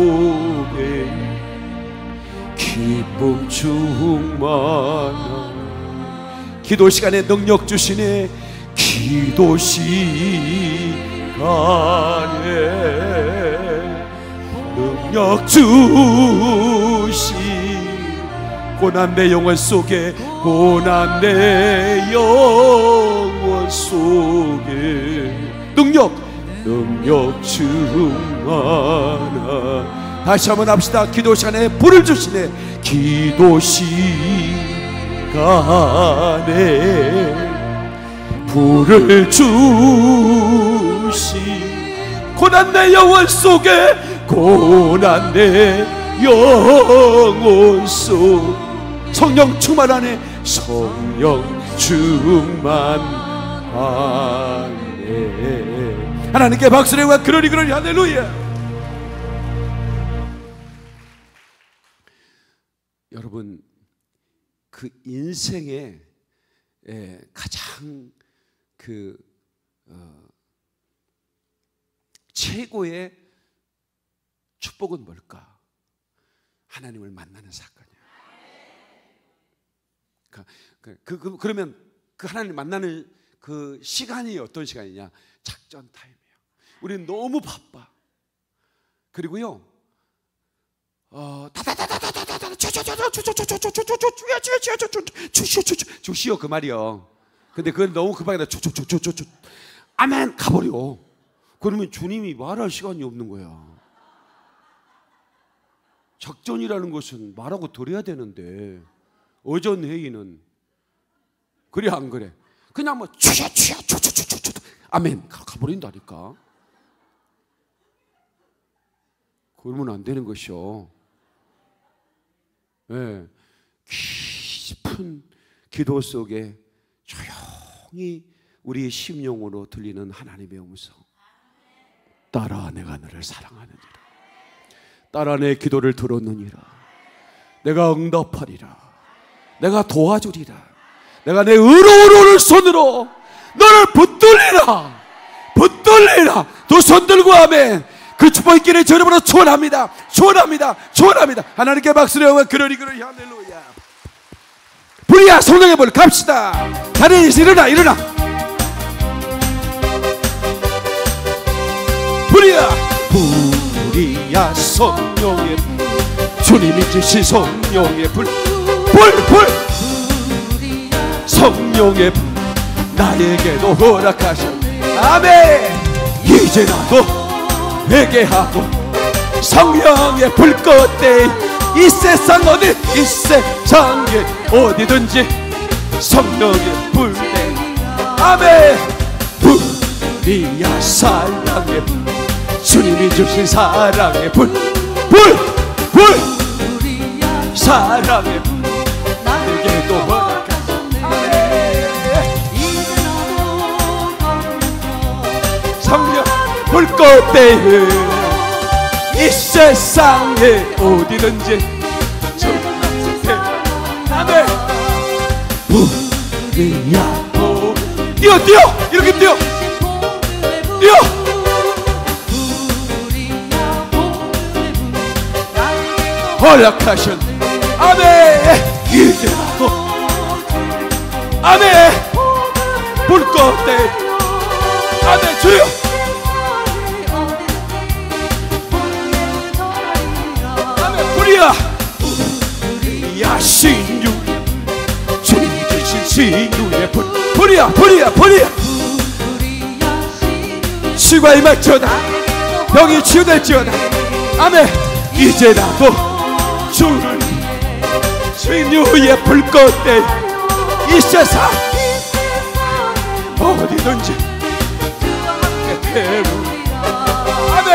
기쁨 충만한 기도 시간에 능력 주시네. 기도 시간에 능력 주시 고난 내 영혼 속에 고난 내 영혼 속에 능력 충만하 다시 한번 합시다. 기도 시간에 불을 주시네. 기도 시간에 불을 주시 고난 내 영혼 속에 고난 내 영혼 속 성령 충만하네. 성령 충만하네. 하나님께 박수를 와 그러니 그러니 할렐루야. 여러분 그 인생의 가장 최고의 축복은 뭘까? 하나님을 만나는 사건이야. 그러면 그 하나님을 만나는 그 시간이 어떤 시간이냐? 작전 타임이에요. 우리는 너무 바빠. 그리고요, 주시오 그 말이요. 근데 그건 너무 급하게 아멘 가버려. 그러면 주님이 말할 시간이 없는 거야. 작전이라는 것은 말하고 드려야 되는데 어전회의는 그래 안 그래? 그냥 뭐 추야 아멘 가버린다니까. 그러면 안 되는 것이요. 예, 깊은 기도 속에 조용히 우리의 심령으로 들리는 하나님의 음성. 딸아 내가 너를 사랑하느니라. 딸아 내 기도를 들었느니라. 내가 응답하리라. 내가 도와주리라. 내가 내 의로운 손으로 너를 붙들리라. 붙들리라. 두 손 들고 아멘. 그 축복의 길을 저희로 초원합니다. 초원합니다. 초원합니다. 하나님께 박수를 영원 그러니 할렐루야. 불이야 성령의 불 갑시다. 자리에서 일어나 일어나. 불이야 불이야 성령의 불 주님이 주신 성령의 불 불 성령의 불 나에게도 허락하셨네. 아멘. 이제 나도 회개하고 성령의 불꽃에 이 세상 어디 이 세상에 어디든지 성령의 불에 아멘. 불이야 사랑의 불 주님이 주신 사랑의 불 불 불 사랑의 불 나에게도 허락하셨네. 아멘. 성령 불꽃대회 이 세상에 어디든지 아멘. 불이야 뛰어 뛰어 이렇게 뛰어 뛰어 허락하셨네. 아멘. 이제라도 아멘. 불꽃대회 아멘. 주여 불이야 신유 주님이 주신 신유의 불 불이야 불이야 불이야 치과에 맞춰다 병이 치유될지어다. 아멘. 이제 나도 주를 신유의 불꽃에 이 세상 어디든지 아멘.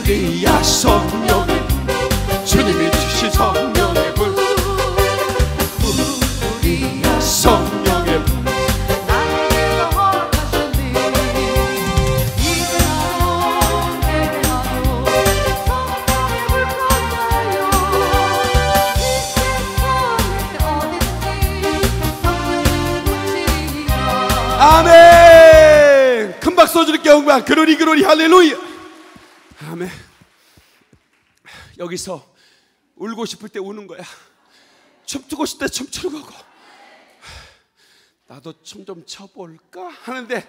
불이야 성령 주님이 주신 성령의 불 우리야 성령의 불 나에게도 허락하셨네. 이제 나도 회개하고 성령의 불 꺼져요. 이 세상에 어디든지 성령의 불치리라. 아멘. 큰 박수 줄게 영광 그러니 그러니 할렐루야. 아멘. 여기서 울고 싶을 때 우는 거야. 춤추고 싶을 때 춤추는 거고. 나도 춤 좀 춰볼까 하는데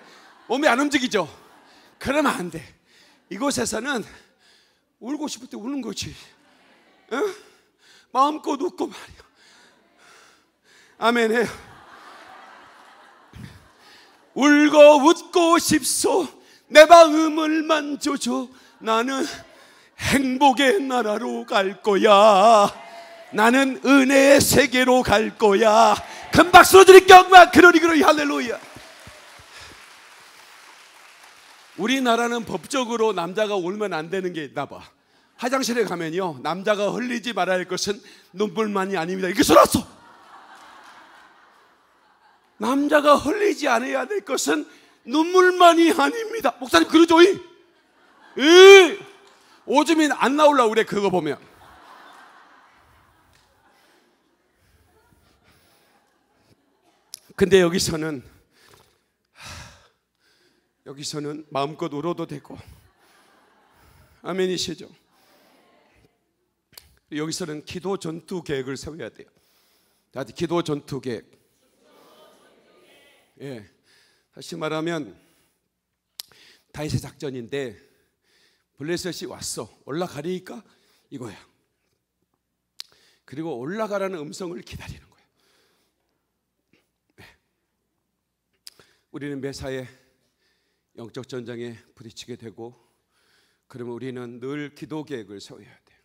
몸이 안 움직이죠. 그러면 안 돼. 이곳에서는 울고 싶을 때 우는 거지. 응? 마음껏 웃고 말이야. 아멘 해요. 울고 웃고 싶소. 내 마음을 만져줘. 나는 행복의 나라로 갈 거야. 나는 은혜의 세계로 갈 거야. 큰 박수로 드릴게요. 그러니 그러니 할렐루야. 우리나라는 법적으로 남자가 울면 안 되는 게 있나 봐. 화장실에 가면요 남자가 흘리지 말아야 할 것은 눈물만이 아닙니다. 이렇게 써놨어. 남자가 흘리지 않아야 될 것은 눈물만이 아닙니다. 목사님 그러죠? 이 오줌이 안 나오려고 그래. 그거 보면 근데 여기서는 마음껏 울어도 되고 아멘이시죠? 여기서는 기도 전투 계획을 세워야 돼요. 다들 기도 전투 계획. 예, 다시 말하면 다윗의 작전인데 블레셋이 왔어. 올라가리니까 이거야. 그리고 올라가라는 음성을 기다리는 거야. 네. 우리는 매사에 영적 전쟁에 부딪히게 되고 그러면 우리는 늘 기도 계획을 세워야 돼요.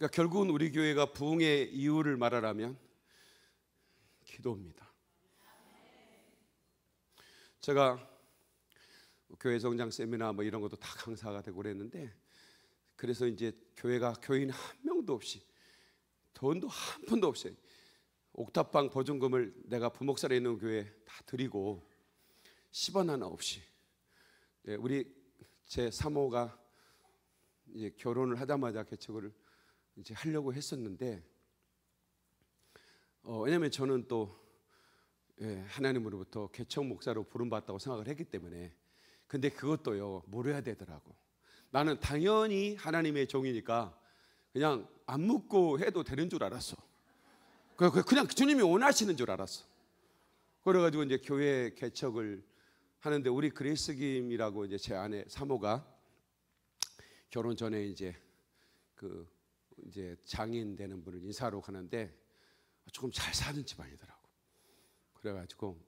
그러니까 결국은 우리 교회가 부흥의 이유를 말하라면 기도입니다. 제가 교회 성장 세미나 뭐 이런 것도 다 강사가 되고 그랬는데, 그래서 이제 교회가 교인 한 명도 없이 돈도 한 푼도 없이 옥탑방 보증금을 내가 부목살에 있는 교회에 다 드리고 10원 하나 없이, 우리 제 3호가 이제 결혼을 하자마자 개척을 이제 하려고 했었는데, 왜냐하면 저는 또 하나님으로부터 개척 목사로 부름받았다고 생각을 했기 때문에. 근데 그것도요, 물어야 되더라고. 나는 당연히 하나님의 종이니까 그냥 안 묻고 해도 되는 줄 알았어. 그냥 주님이 원하시는 줄 알았어. 그래가지고 이제 교회 개척을 하는데, 우리 그레이스 김이라고 이제 제 아내 3호가 결혼 전에 이제 장인 되는 분을 인사하러 가는데 조금 잘 사는 집안이더라고. 그래가지고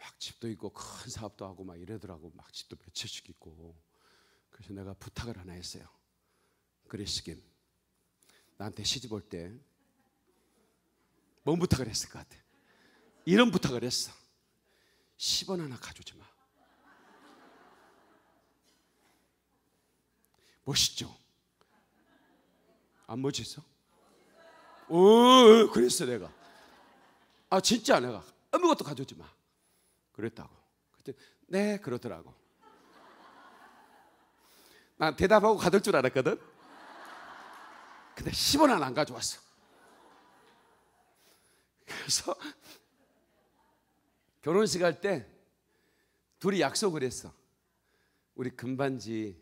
막 집도 있고 큰 사업도 하고 막 이러더라고. 막 집도 몇 채씩 있고. 그래서 내가 부탁을 하나 했어요. 그레이스 김, 나한테 시집 올 때 뭔 부탁을 했을 것 같아? 이런 부탁을 했어. 10원 하나 가져오지 마. 멋있죠? 안 멋있어? 그랬어 내가. 아 진짜 내가 아무것도 가져오지 마 그랬다고. 그때 네 그러더라고. 난 대답하고 가둘 줄 알았거든. 근데 10원 하나 안 가져왔어. 그래서 결혼식 할 때 둘이 약속을 했어. 우리 금반지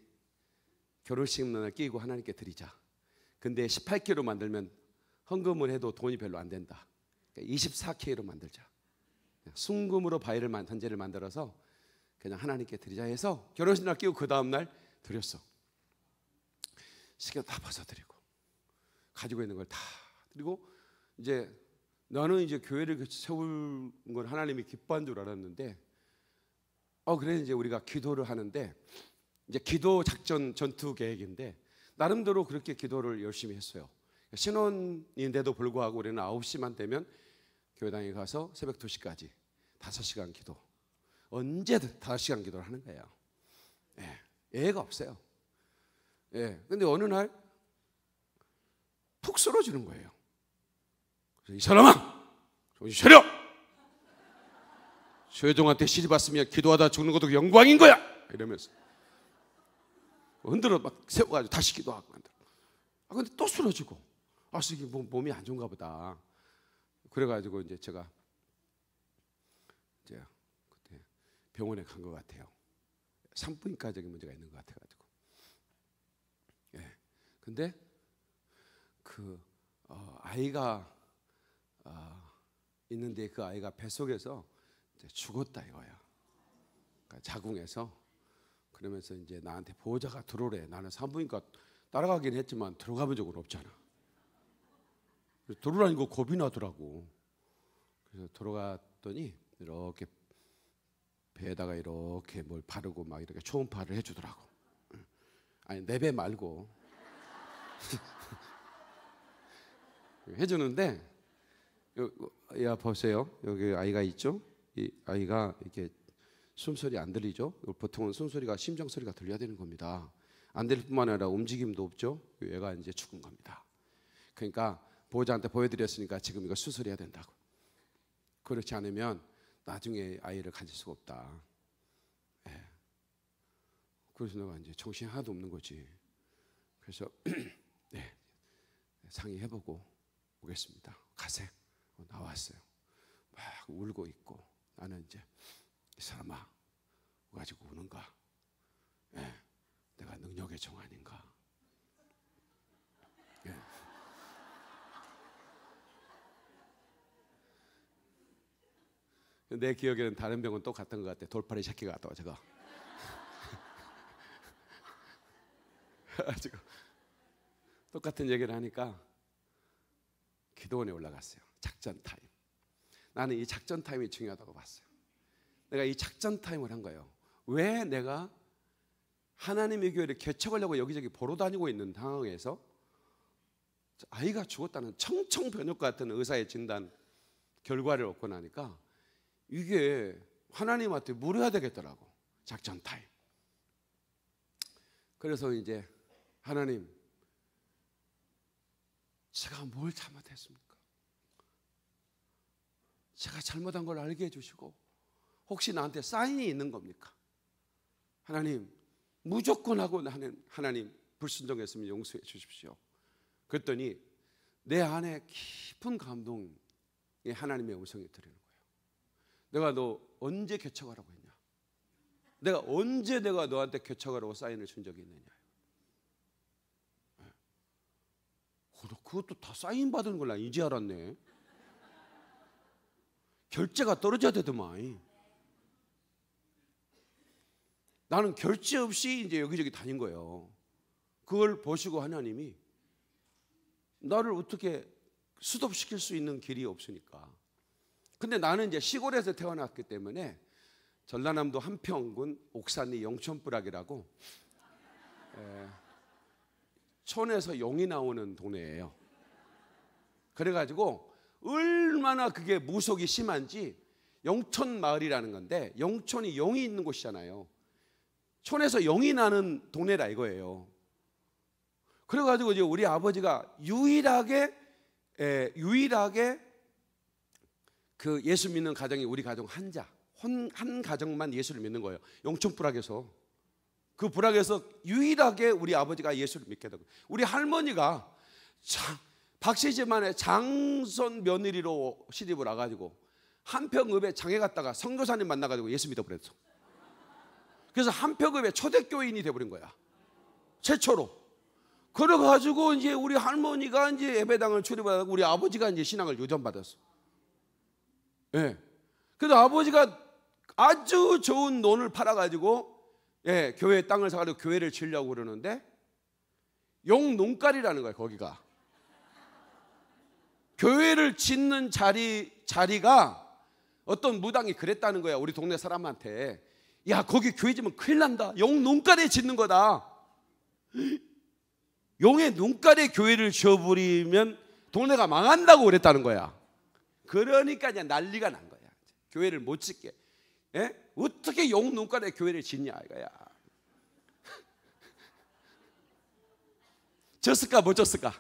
결혼식 날 끼고 하나님께 드리자. 근데 18K로 만들면 헌금을 해도 돈이 별로 안 된다. 그러니까 24K로 만들자. 순금으로 바위를 단제를 만들어서 그냥 하나님께 드리자 해서 결혼식 날 끼고 그 다음 날 드렸어. 시간 다 벗어드리고 가지고 있는 걸 다. 그리고 이제 나는 이제 교회를 세운 건 하나님이 기뻐한 줄 알았는데, 그래 이제 우리가 기도를 하는데, 이제 기도 작전 전투 계획인데 나름대로 그렇게 기도를 열심히 했어요. 신혼인데도 불구하고 우리는 9시만 되면 교회당에 가서 새벽 2시까지 5시간 기도, 언제든 5시간 기도를 하는 거예요. 예가 없어요. 근데 어느 날 푹 쓰러지는 거예요. 그래서 이 사람아 정신 차려. 최종한테 시집 왔으면 기도하다 죽는 것도 영광인 거야 이러면서 흔들어 막 세워가지고 다시 기도하고. 근데 또 쓰러지고, 이게 몸이 안 좋은가 보다. 그래가지고 이제 제가 이제 그때 병원에 간 것 같아요. 산부인과적인 문제가 있는 것 같아가지고. 근데 아이가 있는데 그 아이가 뱃속에서 이제 죽었다 이거야. 그러니까 자궁에서. 그러면서 이제 나한테 보호자가 들어오래. 나는 산부인과 따라가긴 했지만 들어가본 적은 없잖아. 들어오라니까 겁이 나더라고. 그래서 들어갔더니 이렇게 배에다가 이렇게 뭘 바르고 막 이렇게 초음파를 해주더라고. 아니 내 배 말고 해주는데, 야 보세요, 여기 아이가 있죠? 이 아이가 이렇게 숨소리 안 들리죠? 보통은 숨소리가 심장 소리가 들려야 되는 겁니다. 안 들릴 뿐만 아니라 움직임도 없죠. 얘가 이제 죽은 겁니다. 그러니까 보호자한테 보여드렸으니까 지금 이거 수술해야 된다고. 그렇지 않으면 나중에 아이를 가질 수가 없다. 그래서 내가 이제 정신이 하나도 없는 거지. 그래서 상의해보고 오겠습니다. 가세요. 나왔어요. 막 울고 있고. 나는 이제 이 사람아 가지고 우는가? 내가 능력의 종 아닌가? 내 기억에는 다른 병원 또 갔던 것 같아. 돌팔이 새끼가 갔다 와 제가. 똑같은 얘기를 하니까 기도원에 올라갔어요. 작전 타임. 나는 이 작전 타임이 중요하다고 봤어요. 내가 이 작전 타임을 한 거예요. 왜 내가 하나님의 교회를 개척하려고 여기저기 보러 다니고 있는 상황에서 아이가 죽었다는 청천벽력 같은 의사의 진단 결과를 얻고 나니까 이게 하나님한테 물어야 되겠더라고. 작전 타임. 그래서 이제 하나님, 제가 뭘 잘못했습니까? 제가 잘못한 걸 알게 해주시고 혹시 나한테 사인이 있는 겁니까? 하나님, 무조건 하고 하나님 불순종했으면 용서해 주십시오. 그랬더니 내 안에 깊은 감동이 하나님의 음성이 들리는 거예요. 내가 너 언제 개척하라고 했냐? 내가 언제 내가 너한테 개척하라고 사인을 준 적이 있느냐? 그것도 다 사인 받은 걸 나 이제 알았네. 결제가 떨어져야 되더만. 나는 결제 없이 이제 여기저기 다닌 거예요. 그걸 보시고 하나님이 나를 어떻게 수습시킬 수 있는 길이 없으니까. 근데 나는 이제 시골에서 태어났기 때문에 전라남도 함평군 옥산리 영천부락이라고 촌에서 용이 나오는 동네예요. 그래가지고 얼마나 그게 무속이 심한지 영천 마을이라는 건데 영천이 용이 있는 곳이잖아요. 촌에서 용이 나는 동네라 이거예요. 그래가지고 이제 우리 아버지가 유일하게 그 예수 믿는 가정이 우리 가정 한 가정만 예수를 믿는 거예요. 영천 부락에서. 그 부락에서 유일하게 우리 아버지가 예수를 믿게 되고, 우리 할머니가 박씨 집안의 장손 며느리로 시집을 와가지고 한평읍에 장에 갔다가 선교사님 만나가지고 예수 믿어버렸어. 그래서 한평읍에 초대교인이 돼버린 거야. 최초로. 그래가지고 이제 우리 할머니가 이제 예배당을 출입하고 우리 아버지가 이제 신앙을 유전받았어. 예. 그래서 아버지가 아주 좋은 논을 팔아가지고 예, 교회 땅을 사가지고 교회를 지으려고 그러는데 용농가리라는 거야, 거기가. 교회를 짓는 자리가 어떤 무당이 그랬다는 거야, 우리 동네 사람한테. 야, 거기 교회 지면 큰일 난다. 용농가리에 짓는 거다. 용의 눈깔에 교회를 지어버리면 동네가 망한다고 그랬다는 거야. 그러니까 이제 난리가 난 거야. 교회를 못 짓게. 예? 어떻게 용 눈깔에 교회를 짓냐 이거야. 졌을까 못 졌을까?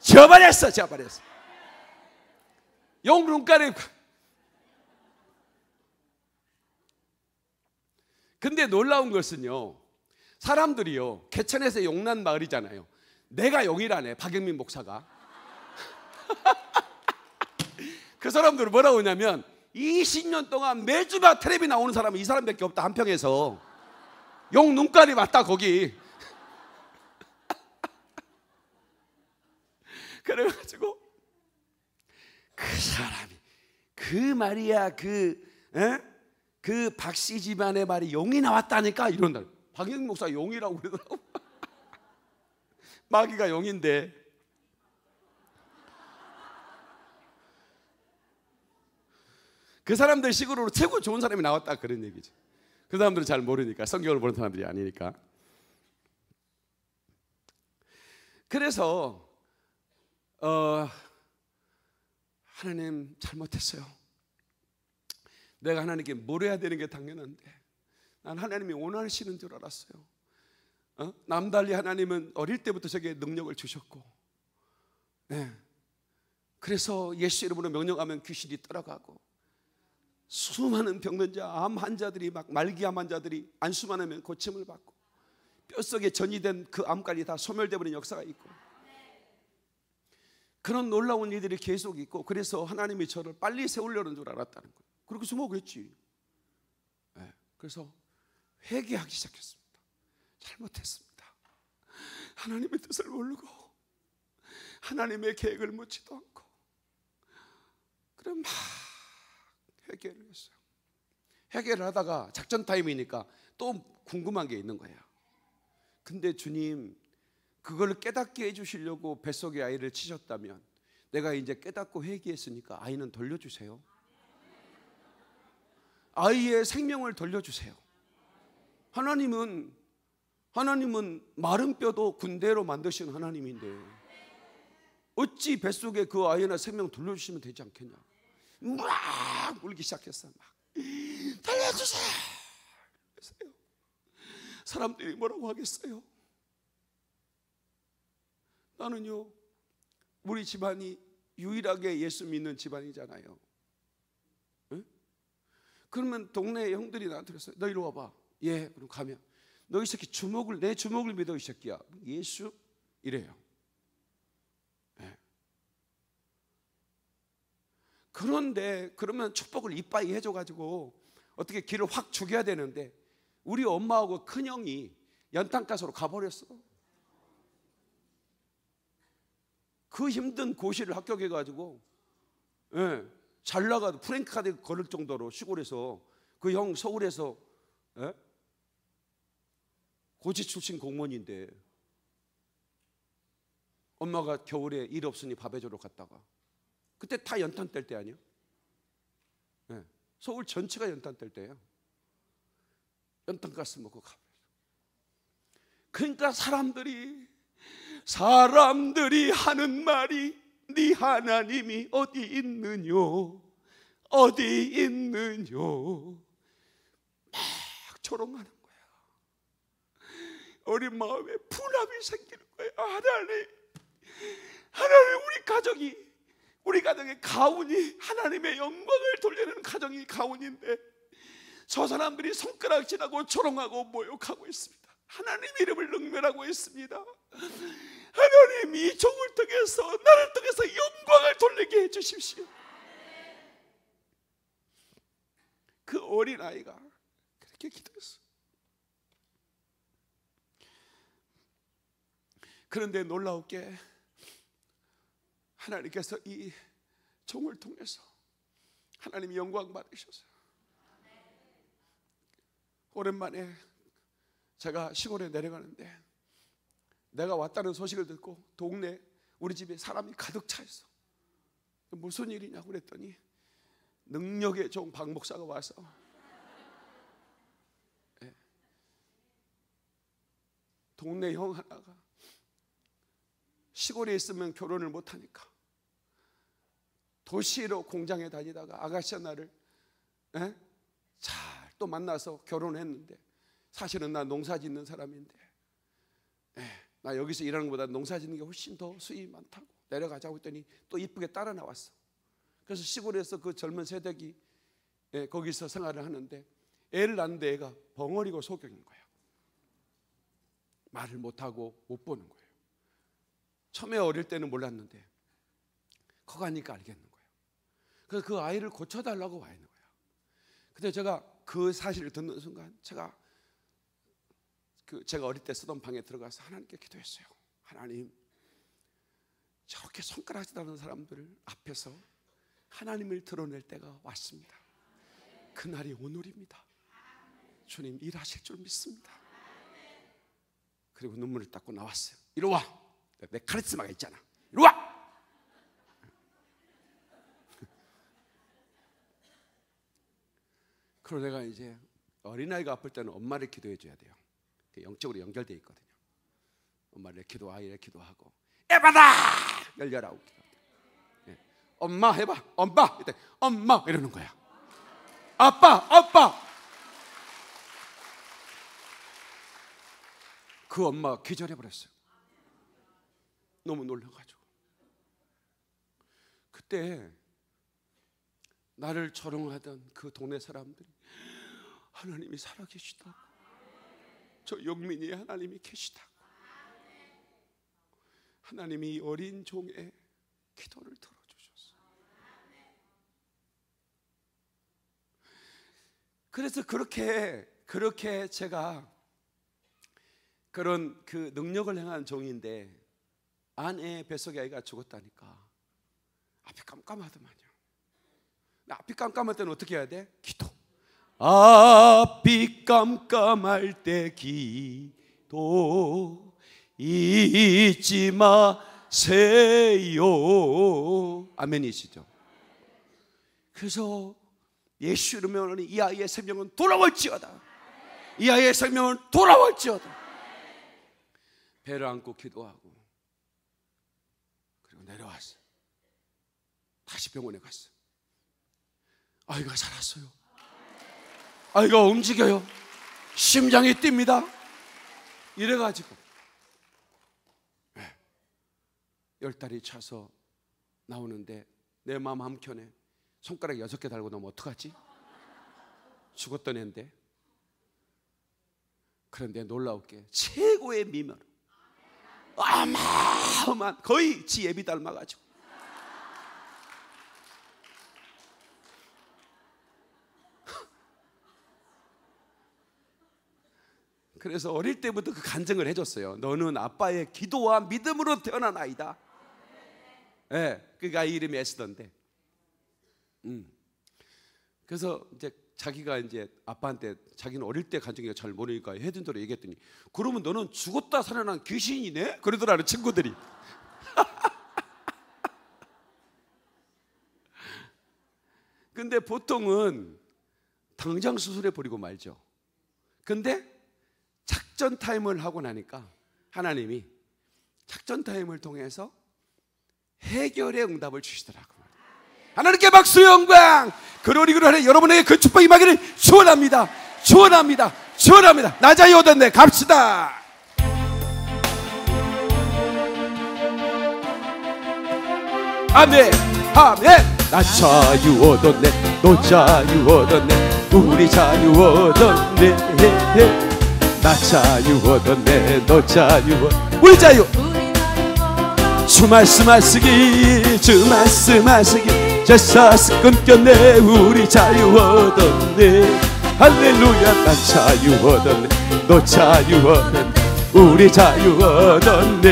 져버렸어. 용 눈깔에. 근데 놀라운 것은요, 사람들이요, 개천에서 용난 마을이잖아요. 내가 용이라네, 박영민 목사가. 그 사람들은 뭐라고 하냐면 20년 동안 매주가 텔레비 나오는 사람은 이 사람밖에 없다, 한평에서. 용 눈깔이 맞다, 거기. 그래가지고 그 사람이 그 말이야, 그 박씨 집안의 말이 용이 나왔다니까 이런다. 박영민 목사 용이라고 그러더라고. 마귀가 용인데. 그 사람들 식으로 최고 좋은 사람이 나왔다, 그런 얘기지. 그 사람들은 잘 모르니까, 성경을 보는 사람들이 아니니까. 그래서 하나님 잘못했어요. 내가 하나님께 물어야 되는 게 당연한데 난 하나님이 원하시는 줄 알았어요. 남달리 하나님은 어릴 때부터 저에게 능력을 주셨고, 네. 그래서 예수 이름으로 명령하면 귀신이 떠나가고, 수많은 병든 자, 암 환자들이 막 말기암 환자들이 안수만 하면 고침을 받고, 뼛속에 전이된 그 암까지 다 소멸되버린 역사가 있고, 그런 놀라운 일들이 계속 있고, 그래서 하나님이 저를 빨리 세우려는 줄 알았다는 거예요. 그렇게 숨어오겠지. 네. 그래서 회개하기 시작했습니다. 잘못했습니다. 하나님의 뜻을 모르고 하나님의 계획을 묻지도 않고. 그럼 막 회개를 했어요. 회개를 하다가 작전 타임이니까 또 궁금한 게 있는 거예요. 근데 주님, 그걸 깨닫게 해주시려고 뱃속의 아이를 치셨다면 내가 이제 깨닫고 회개했으니까 아이는 돌려주세요. 아이의 생명을 돌려주세요. 하나님은 마른 뼈도 군대로 만드신 하나님인데 어찌 뱃속에 그 아이나 생명 돌려주시면 되지 않겠냐. 막 울기 시작했어요. 막 달려주세요. 사람들이 뭐라고 하겠어요? 나는요, 우리 집안이 유일하게 예수 믿는 집안이잖아요. 응? 그러면 동네 형들이 나한테 그랬어요. 너 이리 와봐. 예. 그럼 가면, 너 이 새끼 주먹을, 내 주먹을 믿어 이 새끼야. 예수 이래요. 예. 그런데 그러면 축복을 이빠이 해줘가지고 어떻게 길을 확 죽여야 되는데, 우리 엄마하고 큰형이 연탄가스로 가버렸어. 그 힘든 고시를 합격해가지고, 예, 잘 나가도 프랭크카드 걸을 정도로 시골에서, 그 형 서울에서, 예? 고시 출신 공무원인데, 엄마가 겨울에 일 없으니 밥해 주러 갔다가, 그때 다 연탄 뗄 때 아니야? 예, 서울 전체가 연탄 뗄 때야. 연탄가스 먹고 가버렸어. 그러니까 사람들이 하는 말이, 네 하나님이 어디 있느뇨, 어디 있느뇨, 막 조롱하는 거야. 우리 마음에 분함이 생기는 거야. 하나님, 우리 가정의 가훈이, 하나님의 영광을 돌리는 가정이 가훈인데, 저 사람들이 손가락질하고 조롱하고 모욕하고 있습니다. 하나님 이름을 능멸하고 있습니다. 하나님, 이 종을 통해서, 나를 통해서 영광을 돌리게 해주십시오. 그 어린아이가 그렇게 기도했어요. 그런데 놀라웠게 하나님께서 이 종을 통해서 하나님이 영광 받으셨어요. 오랜만에 제가 시골에 내려가는데, 내가 왔다는 소식을 듣고 동네 우리 집에 사람이 가득 차 있어. 무슨 일이냐고 그랬더니, 능력의 종 박 목사가 와서, 네, 동네 형 하나가 시골에 있으면 결혼을 못하니까 도시로 공장에 다니다가 아가씨 하나를, 네, 잘 또 만나서 결혼했는데, 사실은 나 농사 짓는 사람인데, 나 여기서 일하는 것보다 농사 짓는 게 훨씬 더 수입이 많다고, 내려가자고 했더니 또 이쁘게 따라 나왔어. 그래서 시골에서 그 젊은 세대기, 예, 거기서 생활을 하는데, 애를 낳는데 애가 벙어리고 소경인 거야. 말을 못하고 못 보는 거예요. 처음에 어릴 때는 몰랐는데 커가니까 알겠는 거예요. 그래서 그 아이를 고쳐달라고 와 있는 거야. 근데 제가 그 사실을 듣는 순간, 제가 어릴 때 쓰던 방에 들어가서 하나님께 기도했어요. 하나님, 저렇게 손가락질하는 사람들을 앞에서 하나님을 드러낼 때가 왔습니다. 그날이 오늘입니다. 주님, 일하실 줄 믿습니다. 그리고 눈물을 닦고 나왔어요. 이리 와. 내 카리스마가 있잖아. 이리 와. 그리고 내가 이제, 어린아이가 아플 때는 엄마를 기도해 줘야 돼요. 영적으로 연결되어 있거든요. 엄마를 기도하이래 기도하고, 에바다! 19 기도. 예. 엄마 해봐, 엄마! 이때 엄마! 이러는 거야. 아빠! 그 엄마가 기절해버렸어요. 너무 놀라가지고. 그때 나를 조롱하던 그 동네 사람들이, 하나님이 살아계시다고, 저 영민이 하나님이 계시다고, 하나님이 어린 종의 기도를 들어주셨어. 그래서 그렇게 제가 그런 그 능력을 행한 종인데, 아내의 뱃속에 아이가 죽었다니까 앞이 깜깜하더만요. 앞이 깜깜할 때는 어떻게 해야 돼? 기도. 앞이 깜깜할 때 기도 잊지 마세요. 아멘이시죠? 그래서 예수 이름으로 이 아이의 생명은 돌아올지어다. 이 아이의 생명은 돌아올지어다. 배를 안고 기도하고, 그리고 내려왔어. 다시 병원에 갔어. 아이가 살았어요. 아이가 움직여요. 심장이 뜁니다. 이래가지고 10달이 차서 나오는데 내 마음 한켠에 손가락 6개 달고 나면 어떡하지? 죽었던 앤데. 그런데 놀라울게 최고의 미면, 어마어마한, 거의 지 애비 닮아가지고 그래서 어릴 때부터 그 간증을 해줬어요. 너는 아빠의 기도와 믿음으로 태어난 아이다. 예, 네, 그가 이름이 에스더인데. 그래서 이제 자기가 이제 아빠한테 자기는 어릴 때 간증이가 잘 모르니까 해준 대로 얘기했더니, 그러면 너는 죽었다 살아난 귀신이네? 그러더라는 친구들이. 근데 보통은 당장 수술해 버리고 말죠. 근데 작전 타임을 하고 나니까 하나님이 작전 타임을 통해서 해결의 응답을 주시더라고요. 하나님께 박수의 영광. 그러니 그러니 여러분에게 그 축복이 임하기를 축원합니다. 축원합니다. 축원합니다. 나자이 오던데 갑시다. 아멘. 아멘. 나 자유 얻었네. 너 자유 얻었네. 우리 자유 얻었네. 나 자유 얻었네. 너 자유 얻었네. 우리 자유. 주 말씀 하시기, 주 말씀 하시기, 제사스 끊겼네. 우리 자유 얻었네. 할렐루야. 나 자유 얻었네. 너 자유 얻었네. 우리 자유 얻었네.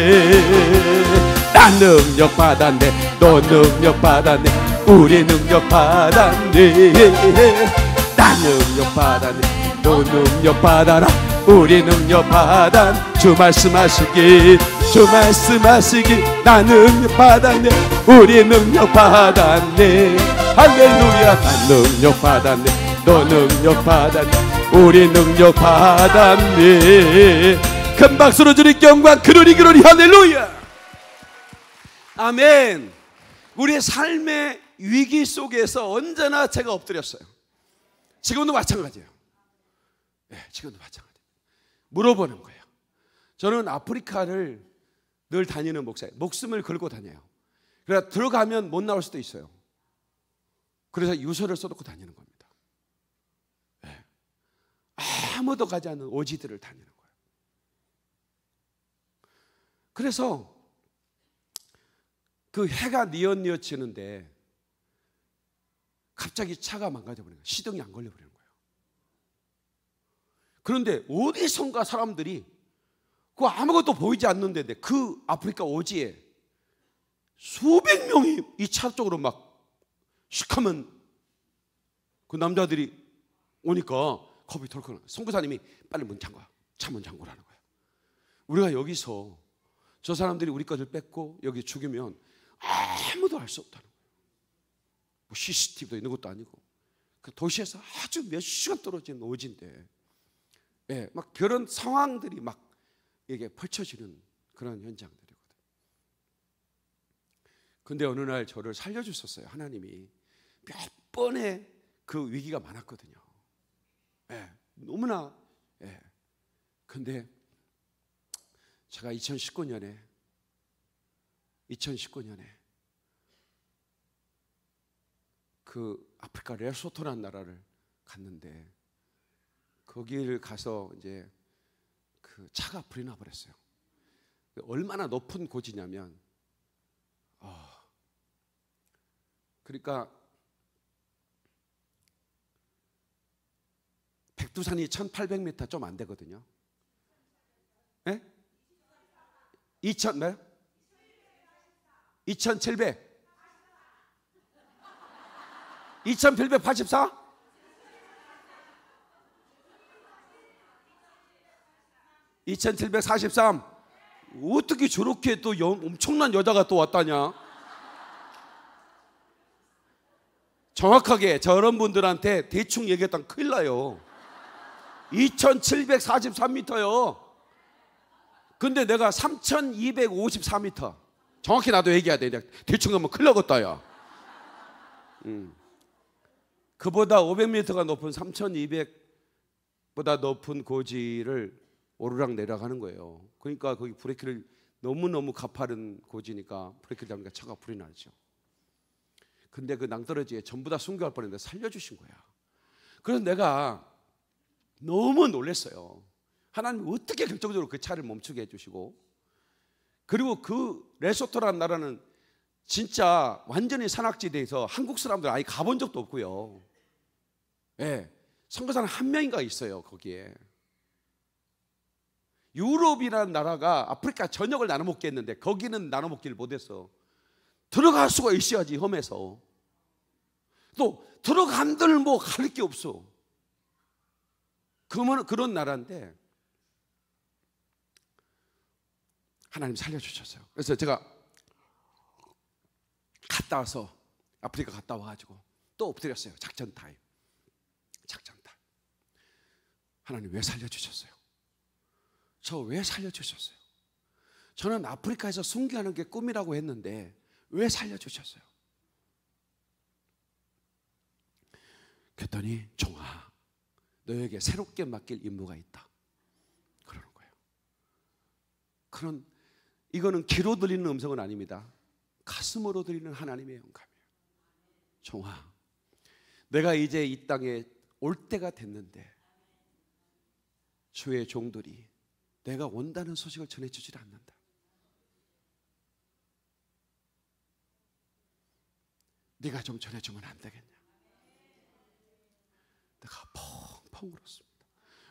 나 능력 받았네. 너 능력 받았네. 우리 능력 받았네. 나 능력 받았네. 너 능력 받아라. 우리 능력 받아. 주 말씀하시기, 주 말씀하시기, 나 능력 받았네. 우리 능력 받았네. 할렐루야. 나 능력 받았네. 너 능력 받았네. 우리 능력 받았네. 큰 박수로 주님 영광. 그러니 그러니 할렐루야. 아멘. 우리의 삶의 위기 속에서 언제나 제가 엎드렸어요. 지금도 마찬가지예요. 네, 지금도 마찬가지예요. 물어보는 거예요. 저는 아프리카를 늘 다니는 목사예요. 목숨을 걸고 다녀요. 그러니까 들어가면 못 나올 수도 있어요. 그래서 유서를 써놓고 다니는 겁니다. 네. 아무도 가지 않는 오지들을 다니는 거예요. 그래서 그 해가 뉘엿뉘엿 지는데 갑자기 차가 망가져버리는 거예요. 시동이 안 걸려버리는 거예요. 그런데 어디선가 사람들이 그 아무것도 보이지 않는데 그 아프리카 오지에 수백 명이 이 차 쪽으로 막 슉하면 그 남자들이 오니까 겁이 덜컥 나요. 선교사님이 빨리 문 잠궈. 차 문 잠궈라는 거야. 우리가 여기서 저 사람들이 우리 것을 뺏고 여기 죽이면 아무도 알 수 없다는 거예요. 뭐 CCTV도 있는 것도 아니고 그 도시에서 아주 몇 시간 떨어진 오지인데. 예, 막 그런 상황들이 막 이게 펼쳐지는 그런 현장들이거든요. 근데 어느 날 저를 살려주셨어요. 하나님이 몇 번의 그 위기가 많았거든요. 예, 너무나. 예. 근데 제가 2019년에 그 아프리카 레소토라는 나라를 갔는데 거기를 가서 이제 그 차가 불이 나버렸어요. 얼마나 높은 고지냐면, 그러니까 백두산이 1800m 좀 안 되거든요. 예? 2784? 어떻게 저렇게 또 엄청난 여자가 또 왔다냐. 정확하게 저런 분들한테 대충 얘기했다면 큰일 나요. 2743m요. 근데 내가 3254m. 정확히 나도 얘기해야 돼. 대충 가면 큰일 나겠다, 야. 그보다 500m가 높은 3200보다 높은 고지를 오르락 내려가는 거예요. 그러니까 거기 브레이크를 너무너무 가파른 고지니까 브레이크를 잡으니까 차가 불이 나죠. 근데 그 낭떠러지에 전부 다 순교할 뻔했는데 살려주신 거야. 그래서 내가 너무 놀랐어요. 하나님 어떻게 결정적으로 그 차를 멈추게 해주시고, 그리고 그 레소토라는 나라는 진짜 완전히 산악지대에서 한국 사람들 아예 가본 적도 없고요. 예, 선교사는 한 명인가 있어요 거기에. 유럽이라는 나라가 아프리카 전역을 나눠먹게 했는데 거기는 나눠먹기를 못해서 들어갈 수가 있어야지 험해서. 또 들어간들 뭐 가릴 게 없어. 그런 나라인데 하나님 살려주셨어요. 그래서 제가 갔다 와서 아프리카 갔다 와가지고 또 엎드렸어요. 작전 타임. 하나님 왜 살려주셨어요? 저 왜 살려주셨어요? 저는 아프리카에서 순교하는 게 꿈이라고 했는데 왜 살려주셨어요? 그랬더니 종아, 너에게 새롭게 맡길 임무가 있다 그러는 거예요. 그런, 이거는 귀로 들리는 음성은 아닙니다. 가슴으로 들리는 하나님의 영감이에요. 종아, 내가 이제 이 땅에 올 때가 됐는데 주의 종들이 내가 온다는 소식을 전해주질 않는다. 네가 좀 전해주면 안 되겠냐? 내가 펑펑 울었습니다.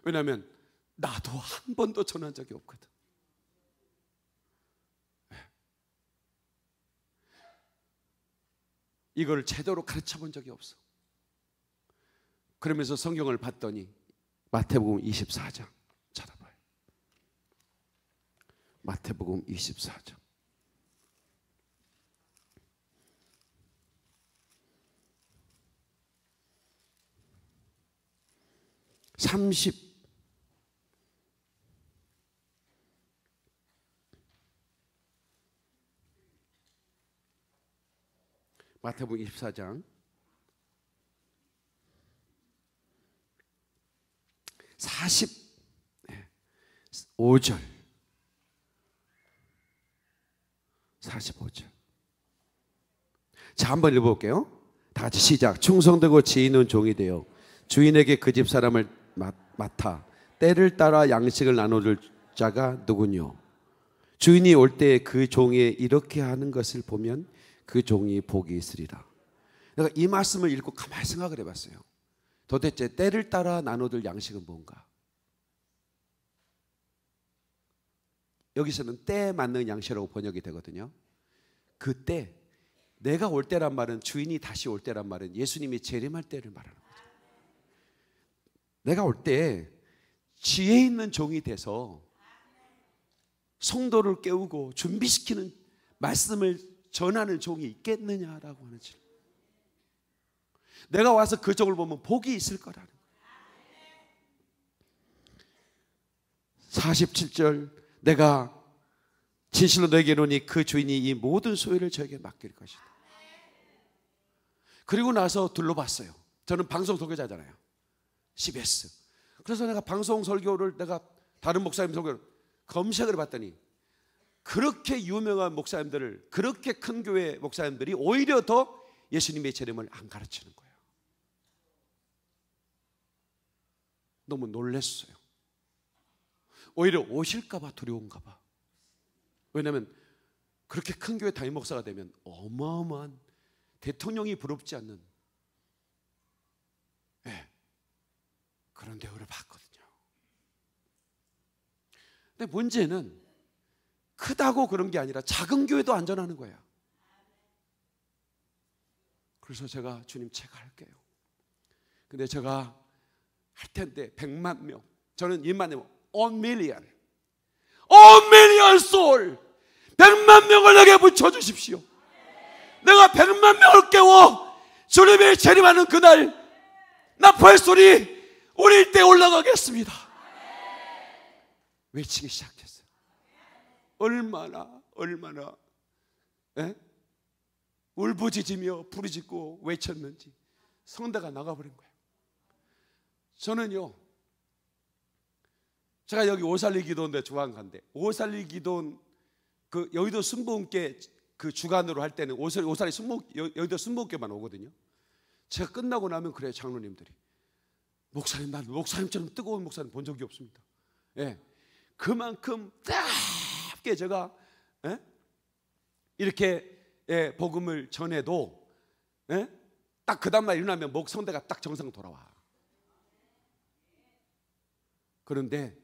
왜냐하면 나도 한 번도 전한 적이 없거든. 네. 이걸 제대로 가르쳐 본 적이 없어. 그러면서 성경을 봤더니 마태복음 24장 찾아봐요. 마태복음 24장. 마태복음 24장 45절 45절. 자, 한번 읽어볼게요. 다 같이 시작. 충성되고 지혜있는 종이 되어 주인에게 그 집 사람을 맡아 때를 따라 양식을 나눠줄 자가 누구뇨? 주인이 올 때 그 종이 이렇게 하는 것을 보면 그 종이 복이 있으리라. 내가 이 말씀을 읽고 가만히 생각을 해봤어요. 도대체 때를 따라 나눠줄 양식은 뭔가? 여기서는 때에 맞는 양식이라고 번역이 되거든요. 그 때, 내가 올 때란 말은, 주인이 다시 올 때란 말은 예수님이 재림할 때를 말하는 거예요. 내가 올 때 지혜 있는 종이 돼서 성도를 깨우고 준비시키는 말씀을 전하는 종이 있겠느냐라고 하는 질문. 내가 와서 그 종을 보면 복이 있을 거라는 거예요. 47절. 내가 진실로 너에게 이르니 그 주인이 이 모든 소유를 저에게 맡길 것이다. 그리고 나서 둘러봤어요. 저는 방송 소개자잖아요. CBS. 그래서 내가 방송 설교를, 내가 다른 목사님 설교를 검색을 해봤더니 그렇게 유명한 목사님들을, 그렇게 큰 교회 목사님들이 오히려 더 예수님의 재림을 안 가르치는 거예요. 너무 놀랐어요. 오히려 오실까 봐 두려운가 봐. 왜냐하면 그렇게 큰 교회 담임 목사가 되면 어마어마한, 대통령이 부럽지 않는, 네, 그런 대우를 받거든요. 근데 문제는 크다고 그런 게 아니라 작은 교회도 안전하는 거야. 그래서 제가, 주님 제가 할게요. 근데 제가 할 텐데 100만 명, 저는 1만 명, 1 million soul, 100만 명을 내게 붙여주십시오. 내가 100만 명을 깨워 주님의 재림하는 그날 나팔 소리 우릴 때 올라가겠습니다. 외치기 시작했어요. 얼마나 에? 울부짖으며 부르짖고 외쳤는지 성대가 나가버린 거예요. 저는요, 제가 여기 오살리 기도원대 주관가인데, 오살리 기도원 그 여의도 순복음교회 그 주관으로 할 때는 오살리 여의도 순복음교회만 오거든요. 제가 끝나고 나면 그래요, 장로님들이. 목사님, 난 목사님처럼 뜨거운 목사님 본 적이 없습니다. 예, 그만큼 뜨겁게 제가 예? 이렇게 예, 복음을 전해도 예? 딱 그 다음날 일어나면 목 성대가 딱 정상 돌아와. 그런데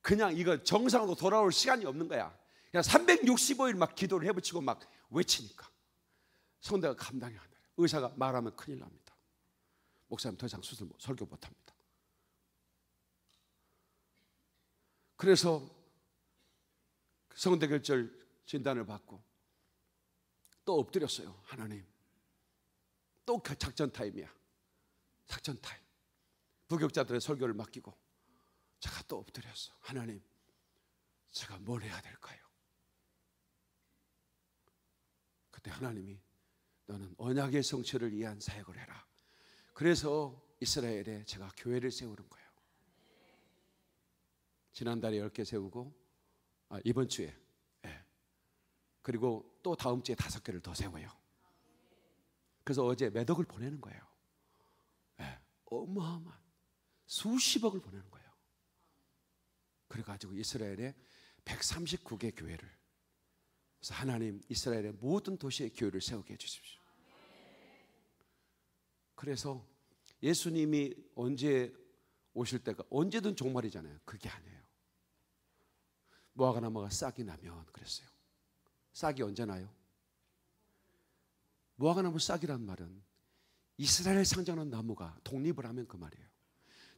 그냥 이거 정상으로 돌아올 시간이 없는 거야. 그냥 365일 막 기도를 해붙이고 막 외치니까 성대가 감당이 안 돼요. 의사가 말하면 큰일 납니다. 목사님 더 이상 수술 설교 못합니다. 그래서 성대결절 진단을 받고 또 엎드렸어요. 하나님, 또 작전 타임이야. 작전 타임. 부격자들의 설교를 맡기고 제가 또 엎드렸어. 하나님, 제가 뭘 해야 될까요? 그때 하나님이, 너는 언약의 성취를 위한 사역을 해라. 그래서 이스라엘에 제가 교회를 세우는 거예요. 지난달에 10개 세우고 이번 주에 예. 그리고 또 다음 주에 5개를 더 세워요. 그래서 어제 매덕을 보내는 거예요. 예. 어마어마한 수십억을 보내는 거예요. 그래가지고 이스라엘에 139개 교회를, 그래서 하나님 이스라엘의 모든 도시에 교회를 세우게 해주십시오. 그래서 예수님이 언제 오실 때가 언제든 종말이잖아요. 그게 아니에요. 무화과나무가 싹이 나면, 그랬어요. 싹이 언제 나요? 무화과나무 싹이란 말은 이스라엘 상장하는 나무가 독립을 하면 그 말이에요.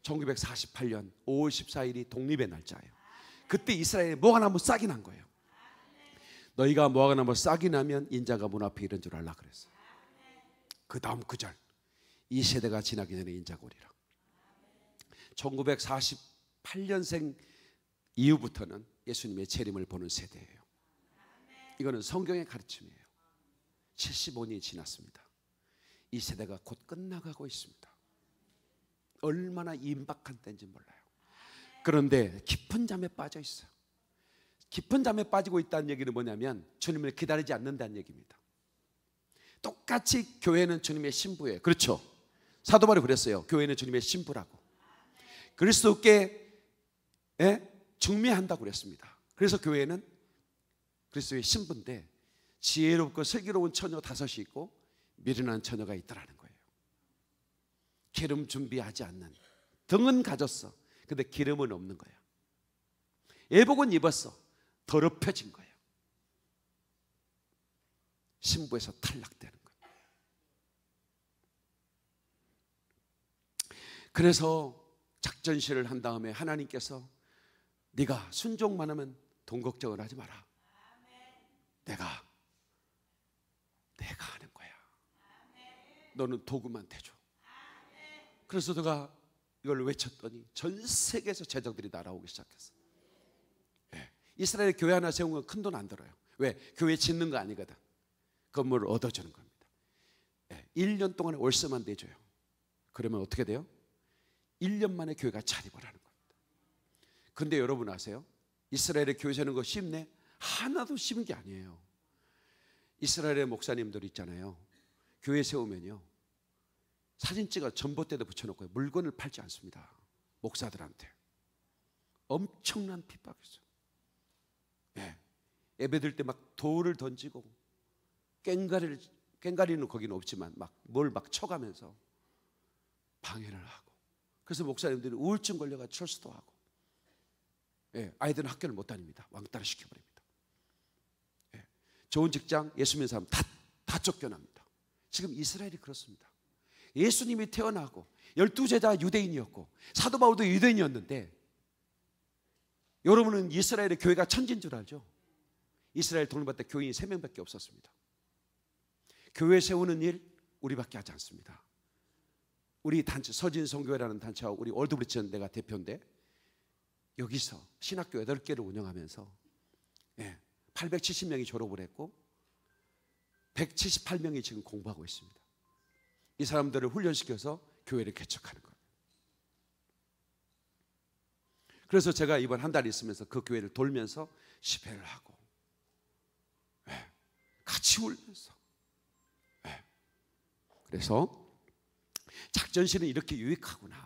1948년 5월 14일이 독립의 날짜예요. 그때 이스라엘에 무화과나무 싹이 난 거예요. 너희가 무화과나무 싹이 나면 인자가 문 앞에 이런 줄 알라 그랬어요. 그 다음 구절, 이 세대가 지나기 전에 인자가 오리라. 1948년생 이후부터는 예수님의 재림을 보는 세대예요. 이거는 성경의 가르침이에요. 75년이 지났습니다. 이 세대가 곧 끝나가고 있습니다. 얼마나 임박한 때인지 몰라요. 그런데 깊은 잠에 빠져 있어요. 깊은 잠에 빠지고 있다는 얘기는 뭐냐면 주님을 기다리지 않는다는 얘기입니다. 똑같이 교회는 주님의 신부예요. 그렇죠? 사도 바울이 그랬어요. 교회는 주님의 신부라고. 그리스도께 중매한다고 그랬습니다. 그래서 교회는 그리스도의 신부인데, 지혜롭고 슬기로운 처녀 5이 있고 미련한 처녀가 있다라는 거예요. 기름 준비하지 않는, 등은 가졌어. 근데 기름은 없는 거야. 예복은 입었어. 더럽혀진 거야. 신부에서 탈락되는 거야. 그래서 작전시를 한 다음에 하나님께서, 네가 순종만 하면 돈 걱정을 하지 마라. 내가 하는 거야. 너는 도구만 대줘. 그래서 내가 이걸 외쳤더니 전 세계에서 제자들이 날아오기 시작했어. 예. 이스라엘 교회 하나 세운 건 큰 돈 안 들어요. 왜? 교회 짓는 거 아니거든. 건물을 얻어주는 겁니다. 예. 1년 동안에 월세만 내줘요. 그러면 어떻게 돼요? 1년 만에 교회가 자립을 하는 겁니다. 근데 여러분 아세요? 이스라엘에 교회 세우는 거 쉽네? 하나도 쉬운 게 아니에요. 이스라엘의 목사님들 있잖아요. 교회 세우면요, 사진 찍어 전봇대도 붙여놓고 물건을 팔지 않습니다. 목사들한테 엄청난 핍박이 있어요. 예. 예배 들 때 막 돌을 던지고, 깽가리는 거기는 없지만 막 뭘 막 쳐가면서 방해를 하고, 그래서 목사님들이 우울증 걸려가 철수도 하고, 예. 아이들은 학교를 못 다닙니다. 왕따를 시켜버립니다. 예. 좋은 직장, 예수 믿는 사람 다 쫓겨납니다. 지금 이스라엘이 그렇습니다. 예수님이 태어나고 12제자가 유대인이었고 사도 바울도 유대인이었는데, 여러분은 이스라엘의 교회가 천지인 줄 알죠? 이스라엘 독립할 때 교인이 3명밖에 없었습니다. 교회 세우는 일 우리밖에 하지 않습니다. 우리 단체, 서진성교회라는 단체와 우리 월드브리치는 내가 대표인데, 여기서 신학교 8개를 운영하면서 870명이 졸업을 했고 178명이 지금 공부하고 있습니다. 이 사람들을 훈련시켜서 교회를 개척하는 거예요. 그래서 제가 이번 한 달 있으면서 그 교회를 돌면서 집회를 하고 같이 울면서, 그래서 작전실은 이렇게 유익하구나.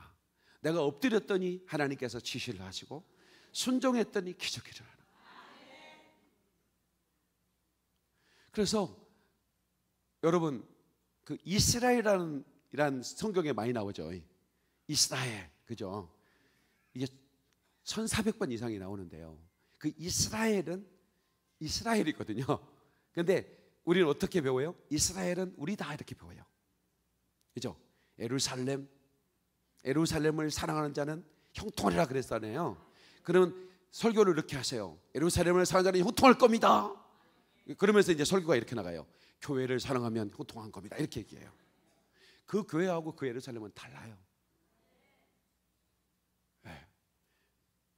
내가 엎드렸더니 하나님께서 지시를 하시고 순종했더니 기적이 일어나는 거예요. 그래서 여러분, 그 이스라엘이라는 성경에 많이 나오죠. 이스라엘, 그죠? 이게 1400번 이상이 나오는데요, 그 이스라엘은 이스라엘이거든요. 근데 우리는 어떻게 배워요? 이스라엘은 우리다 이렇게 배워요, 그죠? 예루살렘, 예루살렘을 사랑하는 자는 형통하리라 그랬잖아요. 그러면 설교를 이렇게 하세요. 예루살렘을 사랑하는 자는 형통할 겁니다. 그러면서 이제 설교가 이렇게 나가요. 교회를 사랑하면 형통한 겁니다. 이렇게 얘기해요. 그 교회하고 그 예루살렘은 달라요. 네.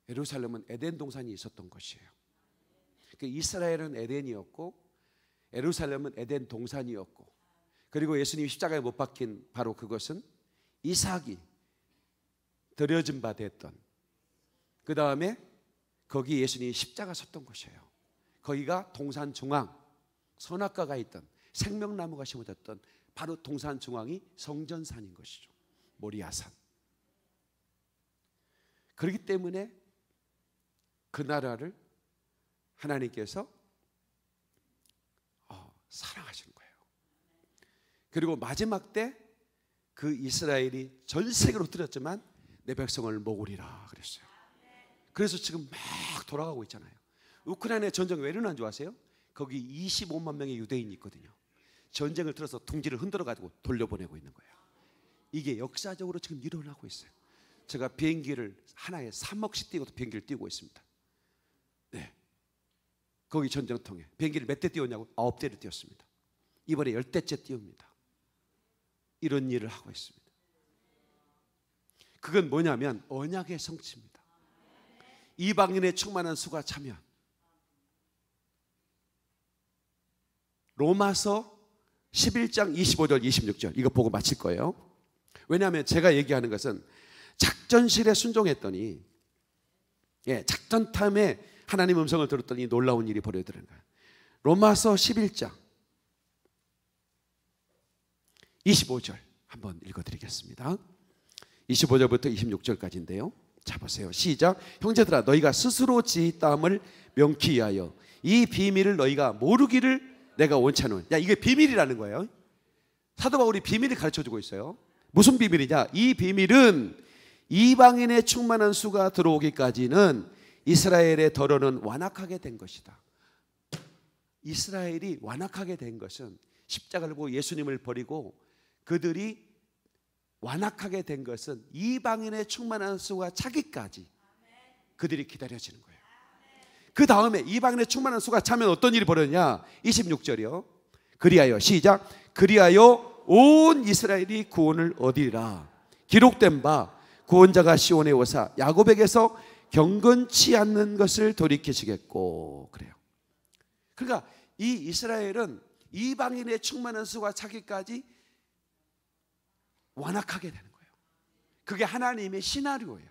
예루살렘은 에덴 동산이 있었던 것이에요. 그러니까 이스라엘은 에덴이었고 예루살렘은 에덴 동산이었고, 그리고 예수님이 십자가에 못 박힌 바로 그것은 이삭이 드려진 바 됐던, 그 다음에 거기 예수님이 십자가 섰던 곳이에요. 거기가 동산 중앙, 선악과가 있던, 생명나무가 심어졌던 바로 동산 중앙이 성전산인 것이죠. 모리아산. 그렇기 때문에 그 나라를 하나님께서 사랑하시는 거예요. 그리고 마지막 때 그 이스라엘이 전 세계로 흩어졌지만 내 백성을 모으리라 그랬어요. 그래서 지금 막 돌아가고 있잖아요. 우크라이나의 전쟁 왜 일어난 줄 아세요? 거기 25만 명의 유대인이 있거든요. 전쟁을 틀어서 둥지를 흔들어가지고 돌려보내고 있는 거예요. 이게 역사적으로 지금 일어나고 있어요. 제가 비행기를 하나에 3억씩 띄고도 비행기를 띄우고 있습니다. 네, 거기 전쟁통에 비행기를 몇 대 띄웠냐고? 9대를 띄웠습니다. 이번에 10대째 띄웁니다. 이런 일을 하고 있습니다. 그건 뭐냐면 언약의 성취입니다. 이방인의 충만한 수가 참여. 로마서 11장 25절 26절 이거 보고 마칠 거예요. 왜냐하면 제가 얘기하는 것은 작전실에 순종했더니, 작전탐에 하나님 음성을 들었더니 놀라운 일이 벌어지는 거예요. 로마서 11장 25절 한번 읽어드리겠습니다. 25절부터 26절까지인데요, 자 보세요. 시작. 형제들아 너희가 스스로 지땀을 명쾌히 하여 이 비밀을 너희가 모르기를 내가 원찮은. 야, 이게 비밀이라는 거예요. 사도 바울이 비밀을 가르쳐주고 있어요. 무슨 비밀이냐? 이 비밀은 이방인의 충만한 수가 들어오기까지는 이스라엘의 더러는 완악하게 된 것이다. 이스라엘이 완악하게 된 것은 십자가를 보고 예수님을 버리고 그들이 완악하게 된 것은 이방인의 충만한 수가 차기까지 그들이 기다려지는 거예요. 그 다음에 이방인의 충만한 수가 차면 어떤 일이 벌어지냐? 26절이요. 그리하여, 시작. 그리하여 온 이스라엘이 구원을 얻으리라. 기록된 바 구원자가 시온에 오사 야곱에게서 경건치 않는 것을 돌이키시겠고. 그래요. 그러니까 이 이스라엘은 이방인의 충만한 수가 차기까지 완악하게 되는 거예요. 그게 하나님의 시나리오예요.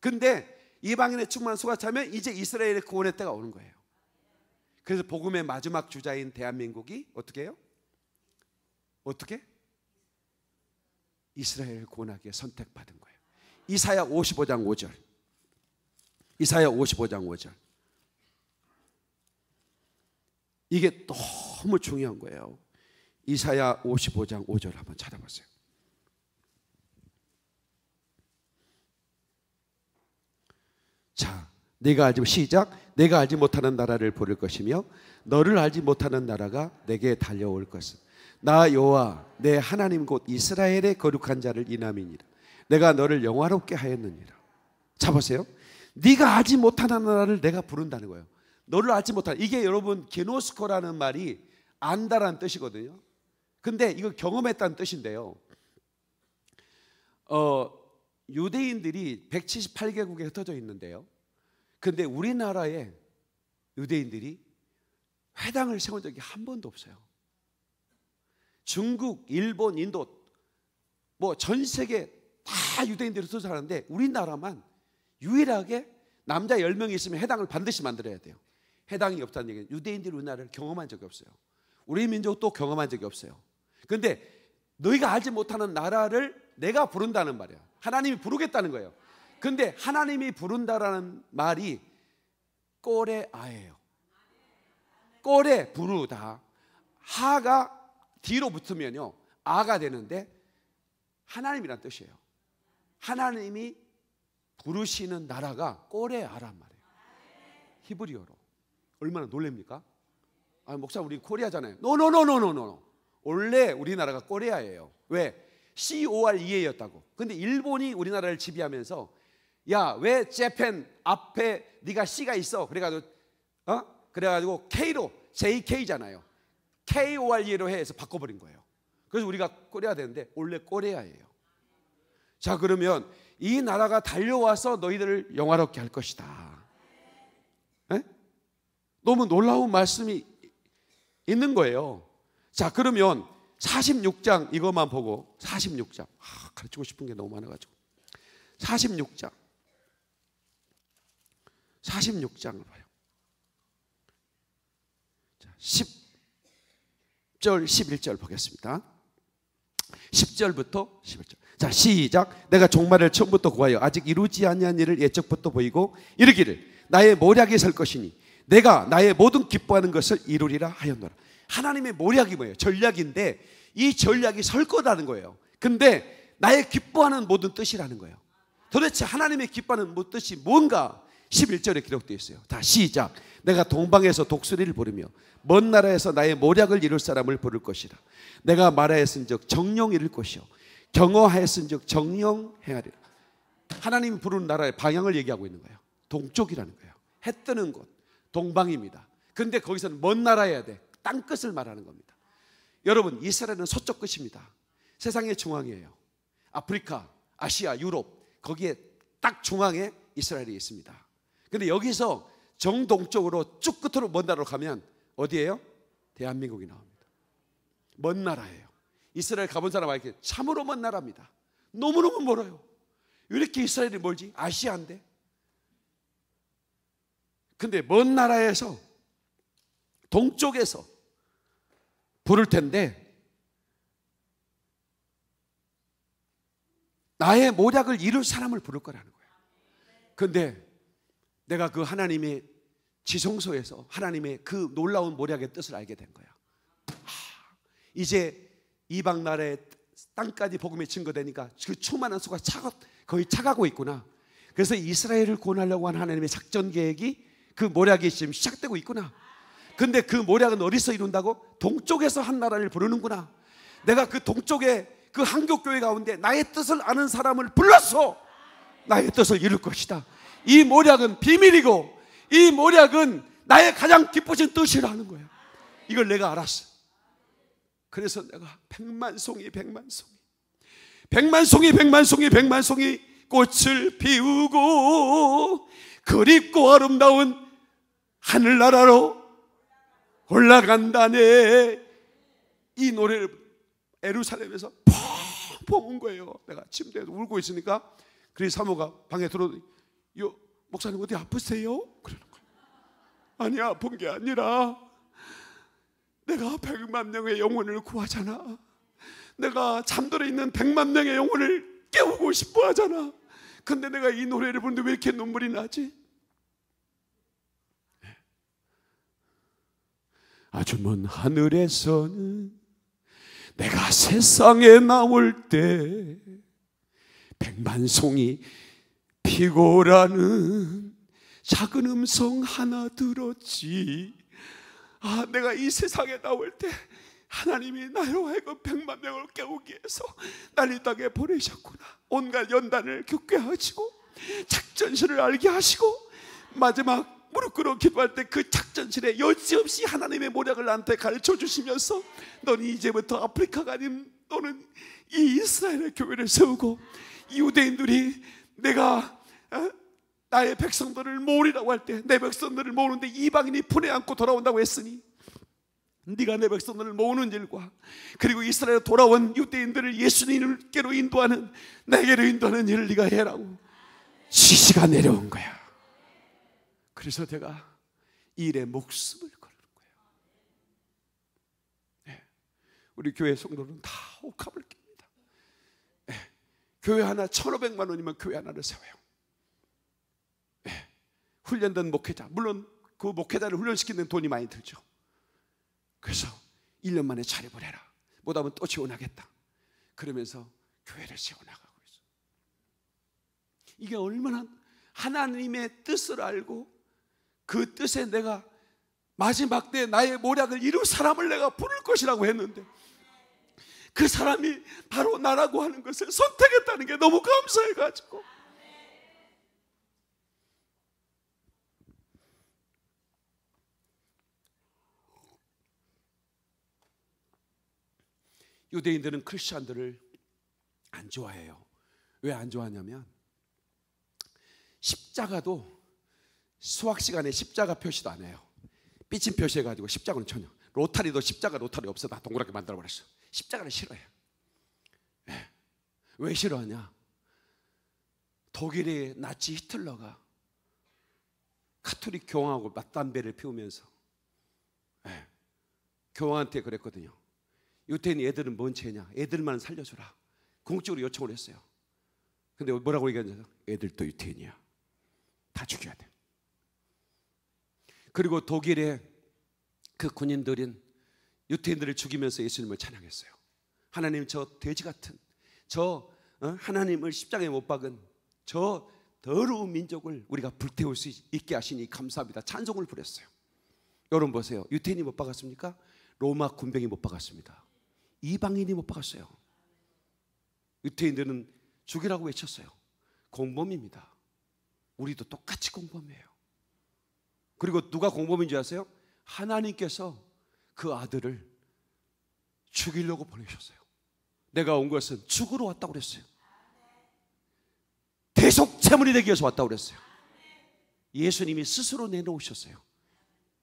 근데 이방인의 충만한 수가 차면 이제 이스라엘의 구원의 때가 오는 거예요. 그래서 복음의 마지막 주자인 대한민국이 어떻게 해요? 어떻게? 이스라엘을 구원하기에 선택받은 거예요. 이사야 55장 5절. 이사야 55장 5절. 이게 너무 중요한 거예요. 이사야 55장 5절 한번 찾아보세요. 자, 네가 알지, 시작. 내가 알지 못하는 나라를 부를 것이며 너를 알지 못하는 나라가 내게 달려올 것은 나 여호와 내 하나님 곧 이스라엘의 거룩한 자를 인함이니라. 내가 너를 영화롭게 하였느니라. 자 보세요. 네가 알지 못하는 나라를 내가 부른다는 거예요. 너를 알지 못하는, 이게 여러분 게노스코라는 말이 안다라는 뜻이거든요. 근데 이거 경험했다는 뜻인데요, 유대인들이 178개국에 흩어져 있는데요, 근데 우리나라에 유대인들이 회당을 세운 적이 한 번도 없어요. 중국, 일본, 인도 뭐 전 세계 다 유대인들이 소설하는데 우리나라만 유일하게 남자 10명이 있으면 해당을 반드시 만들어야 돼요. 해당이 없다는 얘기는 유대인들이 우리나라를 경험한 적이 없어요. 우리 민족도 경험한 적이 없어요. 그런데 너희가 알지 못하는 나라를 내가 부른다는 말이야. 하나님이 부르겠다는 거예요. 근데 하나님이 부른다라는 말이 꼬레아예요. 꼬레 부르다. 하가 뒤로 붙으면요 아가 되는데 하나님이란 뜻이에요. 하나님이 부르시는 나라가 꼬레아란 말이에요. 히브리어로. 얼마나 놀랍니까? 아, 목사 우리 코리아잖아요. 노노노노노노. 원래 우리나라가 꼬레아예요. 왜? COREA였다고. 근데 일본이 우리나라를 지배하면서 야, 왜 재팬 앞에 네가 C가 있어? 그래가지고 K로 JK잖아요. KOREA로 해서 바꿔버린 거예요. 그래서 우리가 꼬레아 되는데 원래 꼬레아예요. 자, 그러면 이 나라가 달려와서 너희들을 영화롭게 할 것이다. 에? 너무 놀라운 말씀이 있는 거예요. 자, 그러면 46장 이것만 보고 46장 가르치고 싶은 게 너무 많아가지고 46장을 봐요. 자, 10절 11절 보겠습니다. 10절부터 11절. 자, 시작. 내가 종말을 처음부터 구하여 아직 이루지 아니한 일을 예적부터 보이고 이르기를 나의 모략이 설 것이니 내가 나의 모든 기뻐하는 것을 이루리라 하였노라. 하나님의 모략이 뭐예요? 전략인데 이 전략이 설 거라는 거예요. 근데 나의 기뻐하는 모든 뜻이라는 거예요. 도대체 하나님의 기뻐하는 모든 뜻이 뭔가? 11절에 기록되어 있어요. 다 시작. 내가 동방에서 독수리를 부르며 먼 나라에서 나의 모략을 이룰 사람을 부를 것이라. 내가 말하였은즉 정령 이룰 것이요 경어하였은즉 정령 행하리라. 하나님이 부르는 나라의 방향을 얘기하고 있는 거예요. 동쪽이라는 거예요. 해 뜨는 곳 동방입니다. 근데 거기서는 먼 나라여야 돼. 땅끝을 말하는 겁니다. 여러분, 이스라엘은 서쪽 끝입니다. 세상의 중앙이에요. 아프리카, 아시아, 유럽 거기에 딱 중앙에 이스라엘이 있습니다. 근데 여기서 정동쪽으로 쭉 끝으로 먼 나라로 가면 어디예요? 대한민국이 나옵니다. 먼 나라예요. 이스라엘 가본 사람 알겠지? 참으로 먼 나라입니다. 너무너무 멀어요. 왜 이렇게 이스라엘이 멀지? 아시아인데. 근데 먼 나라에서 동쪽에서 부를 텐데 나의 모략을 이룰 사람을 부를 거라는 거예요. 근데 내가 그 하나님의 지성소에서 하나님의 그 놀라운 모략의 뜻을 알게 된 거야. 이제 이방 나라의 땅까지 복음이 증거되니까 그 수많은 수가 거의 차가고 있구나. 그래서 이스라엘을 구원하려고 한 하나님의 작전 계획이 그 모략이 지금 시작되고 있구나. 근데 그 모략은 어디서 이룬다고? 동쪽에서 한 나라를 부르는구나. 내가 그 동쪽에 그 한국교회 가운데 나의 뜻을 아는 사람을 불러서 나의 뜻을 이룰 것이다. 이 모략은 비밀이고 이 모략은 나의 가장 기쁘신 뜻이라는 거야. 이걸 내가 알았어. 그래서 내가 백만송이 꽃을 피우고 그립고 아름다운 하늘나라로 올라간다네. 이 노래를 예루살렘에서 펑펑 운 거예요. 내가 침대에서 울고 있으니까 그리스 사모가 방에 들어오더니 요 목사님 어디 아프세요? 그러는 거예요. 아니, 아픈 게 아니라 내가 100만 명의 영혼을 구하잖아. 내가 잠들어 있는 100만 명의 영혼을 깨우고 싶어 하잖아. 근데 내가 이 노래를 부르는데 왜 이렇게 눈물이 나지? 아주 먼 하늘에서는 내가 세상에 나올 때 100만 송이 피고라는 작은 음성 하나 들었지. 아, 내가 이 세상에 나올 때 하나님이 나로 하여금 100만 명을 깨우기 위해서 날 이 땅에 보내셨구나. 온갖 연단을 겪게 하시고 작전실을 알게 하시고 마지막 무릎 꿇어 기도할 때 그 작전실에 여지없이 하나님의 모략을 나한테 가르쳐 주시면서 너는 이제부터 아프리카가 아닌 너는 이 이스라엘의 교회를 세우고 유대인들이 내가 나의 백성들을 모으리라고 할 때 내 백성들을 모으는데 이방인이 분에 안고 돌아온다고 했으니 네가 내 백성들을 모으는 일과 그리고 이스라엘 돌아온 유대인들을 예수님께로 인도하는, 내게로 인도하는 일을 네가 해라고 지시가 내려온 거야. 그래서 내가 이 일에 목숨을 걸는 거예요. 우리 교회 성도는 다 옥합을 낍니다. 교회 하나 1,500만 원이면 교회 하나를 세워요. 훈련된 목회자, 물론 그 목회자를 훈련시키는 돈이 많이 들죠. 그래서 1년 만에 자립을 해라, 못하면 또 지원하겠다, 그러면서 교회를 세워나가고 있어. 이게 얼마나 하나님의 뜻을 알고 그 뜻에 내가 마지막 때 나의 모략을 이룰 사람을 내가 부를 것이라고 했는데 그 사람이 바로 나라고 하는 것을 선택했다는 게 너무 감사해가지고. 유대인들은 크리스찬들을 안 좋아해요. 왜 안 좋아하냐면 십자가도 수학 시간에 십자가 표시도 안 해요. 삐진 표시해가지고 십자가는 전혀, 로타리도 십자가 로타리 없어, 다 동그랗게 만들어버렸어. 십자가를 싫어해요. 왜 싫어하냐? 독일의 나치 히틀러가 카톨릭 교황하고 맞담배를 피우면서 교황한테 그랬거든요. 유태인 애들은 뭔 죄냐? 애들만 살려주라. 공적으로 요청을 했어요. 근데 뭐라고 얘기하냐? 애들도 유태인이야. 다 죽여야 돼. 그리고 독일의 그 군인들은 유태인들을 죽이면서 예수님을 찬양했어요. 하나님, 저 돼지 같은, 저 하나님을 십자가에 못 박은 저 더러운 민족을 우리가 불태울 수 있게 하시니 감사합니다. 찬송을 부렸어요. 여러분 보세요. 유태인이 못 박았습니까? 로마 군병이 못 박았습니다. 이방인이 못 박았어요. 유태인들은 죽이라고 외쳤어요. 공범입니다. 우리도 똑같이 공범이에요. 그리고 누가 공범인 줄 아세요? 하나님께서 그 아들을 죽이려고 보내셨어요. 내가 온 것은 죽으러 왔다고 그랬어요. 대속제물이 되기 위해서 왔다고 그랬어요. 예수님이 스스로 내놓으셨어요.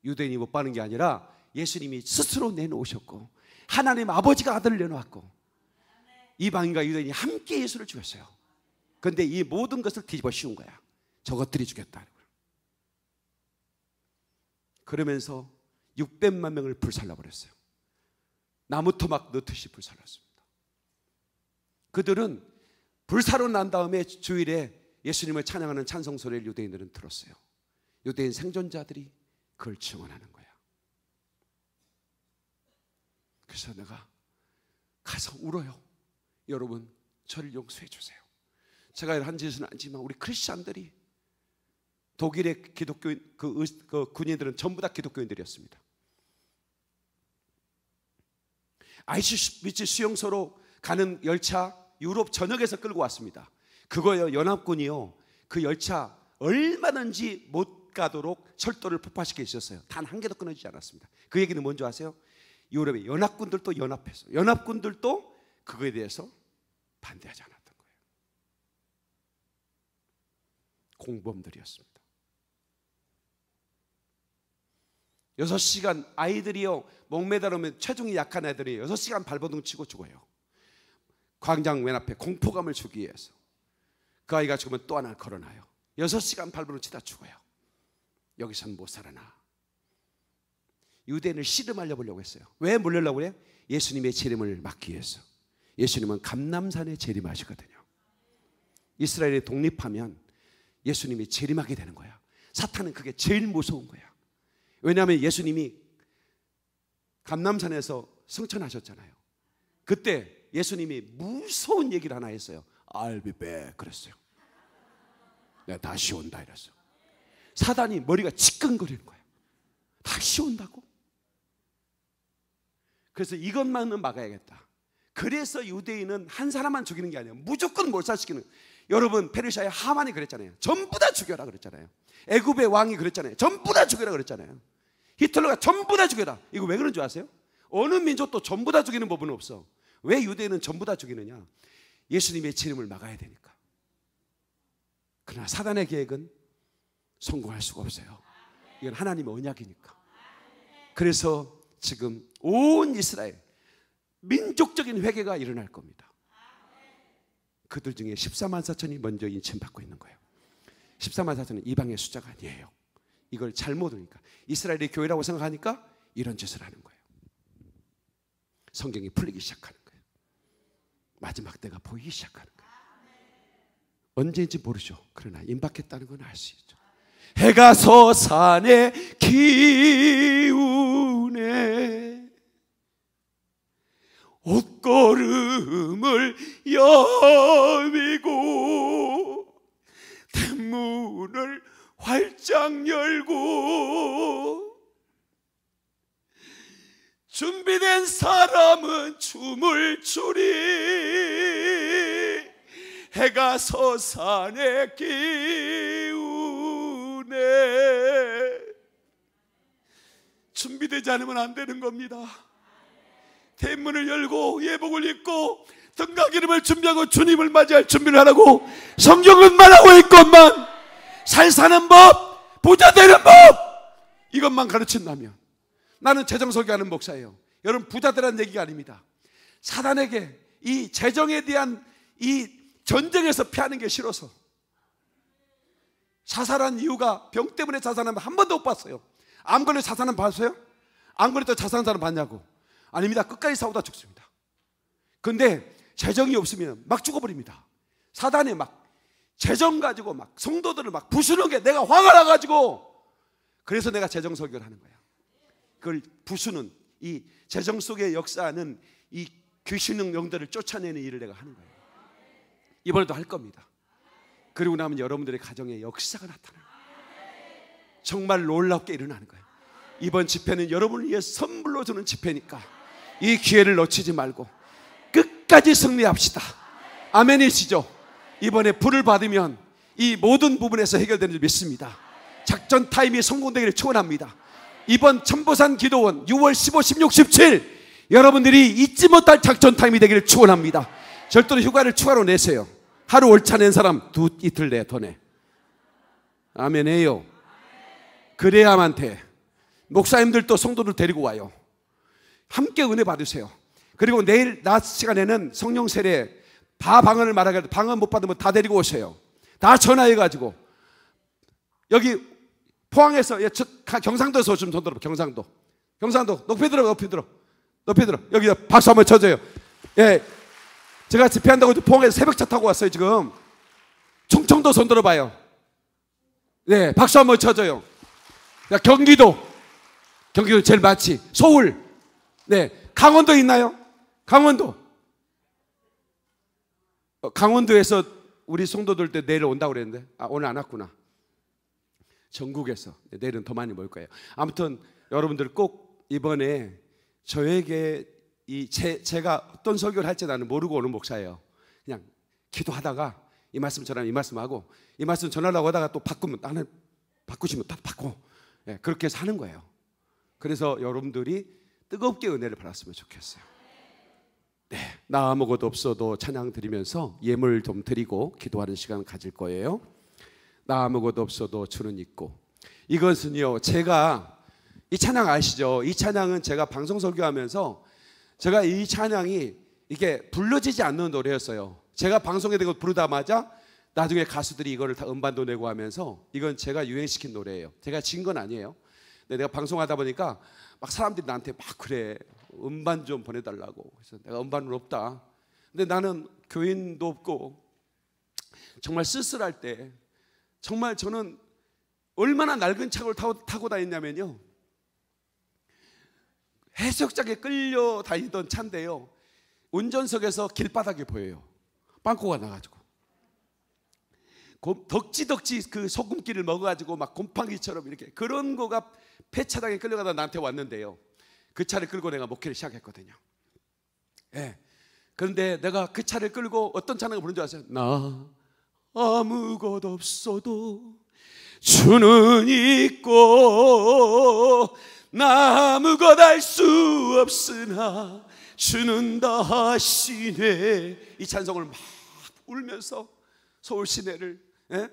유대인이 못 박는 게 아니라 예수님이 스스로 내놓으셨고 하나님 아버지가 아들을 내놓았고 이방인과 유대인이 함께 예수를 죽였어요. 그런데 이 모든 것을 뒤집어 씌운 거야. 저것들이 죽였다. 그러면서 600만 명을 불살라버렸어요. 나무토막 넣듯이 불살랐습니다. 그들은 불사로 난 다음에 주일에 예수님을 찬양하는 찬송소리를 유대인들은 들었어요. 유대인 생존자들이 그걸 증언하는 거예요. 그래서 내가 가서 울어요. 여러분, 저를 용서해 주세요. 제가 한 짓은 아니지만 우리 크리스찬들이, 독일의 기독교인 그 군인들은 전부 다 기독교인들이었습니다. 아이슈비츠 수용소로 가는 열차 유럽 전역에서 끌고 왔습니다. 그거요, 연합군이요, 그 열차 얼마든지 못 가도록 철도를 폭파시켜 있었어요. 단 한 개도 끊어지지 않았습니다. 그 얘기는 뭔지 아세요? 유럽의 연합군들도 연합해서, 연합군들도 그거에 대해서 반대하지 않았던 거예요. 공범들이었습니다. 6시간 아이들이요, 목매달 오면 체중이 약한 애들이 6시간 발버둥 치고 죽어요. 광장 맨 앞에 공포감을 주기 위해서. 그 아이가 죽으면 또 하나 걸어놔요. 6시간 발버둥 치다 죽어요. 여기서는 못 살아나. 유대인을 씨름하려 보려고 했어요. 왜 몰려려고 그래요? 예수님의 재림을 막기 위해서. 예수님은 감람산에 재림하시거든요. 이스라엘이 독립하면 예수님이 재림하게 되는 거야. 사탄은 그게 제일 무서운 거야. 왜냐하면 예수님이 감람산에서 승천하셨잖아요. 그때 예수님이 무서운 얘기를 하나 했어요. I'll be back 그랬어요. 내가 다시 온다 이랬어요. 사단이 머리가 지끈거리는 거야. 다시 온다고? 그래서 이것만은 막아야겠다. 그래서 유대인은 한 사람만 죽이는 게 아니에요. 무조건 몰살시키는. 여러분, 페르시아의 하만이 그랬잖아요. 전부 다 죽여라 그랬잖아요. 애굽의 왕이 그랬잖아요. 전부 다 죽여라 그랬잖아요. 히틀러가 전부 다 죽여라. 이거 왜 그런 줄 아세요? 어느 민족도 전부 다 죽이는 법은 없어. 왜 유대인은 전부 다 죽이느냐? 예수님의 재림을 막아야 되니까. 그러나 사단의 계획은 성공할 수가 없어요. 이건 하나님의 언약이니까. 그래서 지금 온 이스라엘 민족적인 회개가 일어날 겁니다. 그들 중에 14만 4천이 먼저 인침받고 있는 거예요. 14만 4천은 이방의 숫자가 아니에요. 이걸 잘못 오니까 이스라엘이 교회라고 생각하니까 이런 짓을 하는 거예요. 성경이 풀리기 시작하는 거예요. 마지막 때가 보이기 시작하는 거예요. 언제인지 모르죠. 그러나 임박했다는 건 알 수 있죠. 해가 서산에 기우네 옷걸음을 여미고 대문을 활짝 열고 준비된 사람은 춤을 추리 해가 서산에 기우네. 준비되지 않으면 안 되는 겁니다. 대문을 열고 예복을 입고 등각 이름을 준비하고 주님을 맞이할 준비를 하라고 성경은 말하고 있건만 잘 사는 법, 부자 되는 법 이것만 가르친다면, 나는 재정 설교하는 목사예요. 여러분, 부자 되라는 얘기가 아닙니다. 사단에게 이 재정에 대한 이 전쟁에서 피하는 게 싫어서 자살한 이유가 병 때문에 자살하면 한 번도 못 봤어요. 암 걸려 자살하면 봤어요? 암 걸려서 자살한 사람 봤냐고? 아닙니다. 끝까지 싸우다 죽습니다. 근데 재정이 없으면 막 죽어버립니다. 사단에 막 재정 가지고 막 성도들을 막 부수는 게 내가 화가 나가지고, 그래서 내가 재정 설교를 하는 거야. 그걸 부수는, 이 재정 속에 역사하는 이 귀신의 영들을 쫓아내는 일을 내가 하는 거예요. 이번에도 할 겁니다. 그리고 나면 여러분들의 가정에 역사가 나타나요. 정말 놀랍게 일어나는 거예요. 이번 집회는 여러분을 위해 선물로 주는 집회니까 이 기회를 놓치지 말고 끝까지 승리합시다. 아멘이시죠? 이번에 불을 받으면 이 모든 부분에서 해결되는 줄 믿습니다. 작전 타임이 성공되기를 축원합니다. 이번 천보산 기도원 6월 15, 16, 17 여러분들이 잊지 못할 작전 타임이 되기를 축원합니다. 절대로 휴가를 추가로 내세요. 하루 월차 낸 사람 이틀 내, 더 내. 아멘해요. 그래야만 돼. 목사님들도 성도들 데리고 와요. 함께 은혜 받으세요. 그리고 내일 낮 시간에는 성령 세례 다 방언을 말하게, 방언 못 받으면 다 데리고 오세요. 다 전화해가지고 여기 포항에서, 경상도에서 좀 손들어. 경상도 높이 들어. 여기 박수 한번 쳐줘요. 예, 제가 집회한다고 포항에서 새벽차 타고 왔어요. 지금 충청도 손들어 봐요. 네, 예, 박수 한번 쳐줘요. 야, 경기도 제일 많지. 서울, 네, 강원도 있나요? 강원도에서 우리 성도들 때 내일 온다고 그랬는데, 아, 오늘 안 왔구나. 전국에서, 내일은 더 많이 모일 거예요. 아무튼 여러분들 꼭 이번에 저에게 제가 어떤 설교를 할지 나는 모르고 오는 목사예요. 그냥 기도하다가 이 말씀 전하면 이 말씀하고, 이 말씀 전하려고 하다가 또 바꾸면, 나는 바꾸시면 딱 바꿔. 예, 그렇게 해서 하는 거예요. 그래서 여러분들이 뜨겁게 은혜를 받았으면 좋겠어요. 네, 나 아무것도 없어도 찬양 드리면서 예물 좀 드리고 기도하는 시간 가질 거예요. 나 아무것도 없어도 주는 있고. 이것은요, 제가 이 찬양 아시죠? 이 찬양은 제가 방송 설교하면서, 제가 이 찬양이 이게 불러지지 않는 노래였어요. 제가 방송에 대고 부르다마자 나중에 가수들이 이거를 다 음반도 내고 하면서, 이건 제가 유행시킨 노래예요. 제가 진 건 아니에요. 근데 내가 방송하다 보니까 막 사람들이 나한테 막 그래, 음반 좀 보내달라고. 그래서 내가 음반은 없다. 근데 나는 교인도 없고 정말 쓸쓸할 때, 정말 저는 얼마나 낡은 차를 타고 다녔냐면요, 해수욕장에 끌려 다니던 차인데요, 운전석에서 길바닥이 보여요. 빵꾸가 나가지고 덕지덕지 그 소금기를 먹어가지고 막 곰팡이처럼 이렇게, 그런 거가 폐차장에 끌려가다 나한테 왔는데요, 그 차를 끌고 내가 목회를 시작했거든요. 예. 그런데 내가 그 차를 끌고 어떤 찬양을 부른 줄 아세요? 나 아무것 없어도 주는 있고, 나 아무것 할 수 없으나 주는 다 하시네. 이 찬송을 막 울면서 서울 시내를, 예?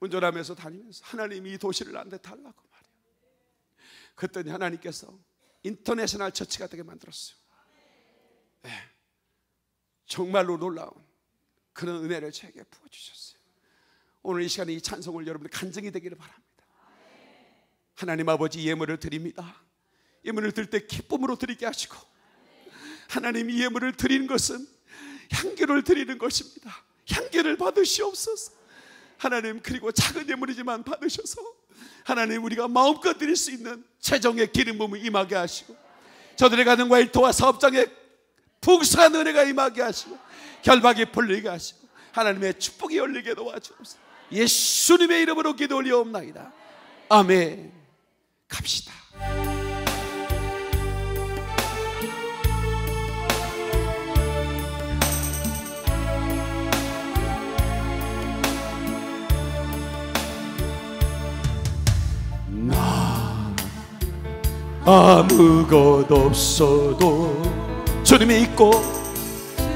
운전하면서 다니면서 하나님이 이 도시를 나한테 달라고 말해요. 그랬더니 하나님께서 인터내셔널 처치가 되게 만들었어요. 네. 정말로 놀라운 그런 은혜를 저에게 부어주셨어요. 오늘 이 시간에 이 찬송을 여러분들 간증이 되기를 바랍니다. 하나님 아버지, 예물을 드립니다. 예물을 드릴 때 기쁨으로 드리게 하시고, 하나님, 이 예물을 드리는 것은 향기를 드리는 것입니다. 향기를 받으시옵소서. 하나님, 그리고 작은 예물이지만 받으셔서 하나님, 우리가 마음껏 드릴 수 있는 재정의 기름 부음을 임하게 하시고, 저들의 가는 과일 도와 사업장에 풍성한 은혜가 임하게 하시고, 결박이 풀리게 하시고, 하나님의 축복이 열리게 도와주옵소서. 예수님의 이름으로 기도 올리옵나이다. 아멘. 갑시다. 아무것 없어도 주님이 있고,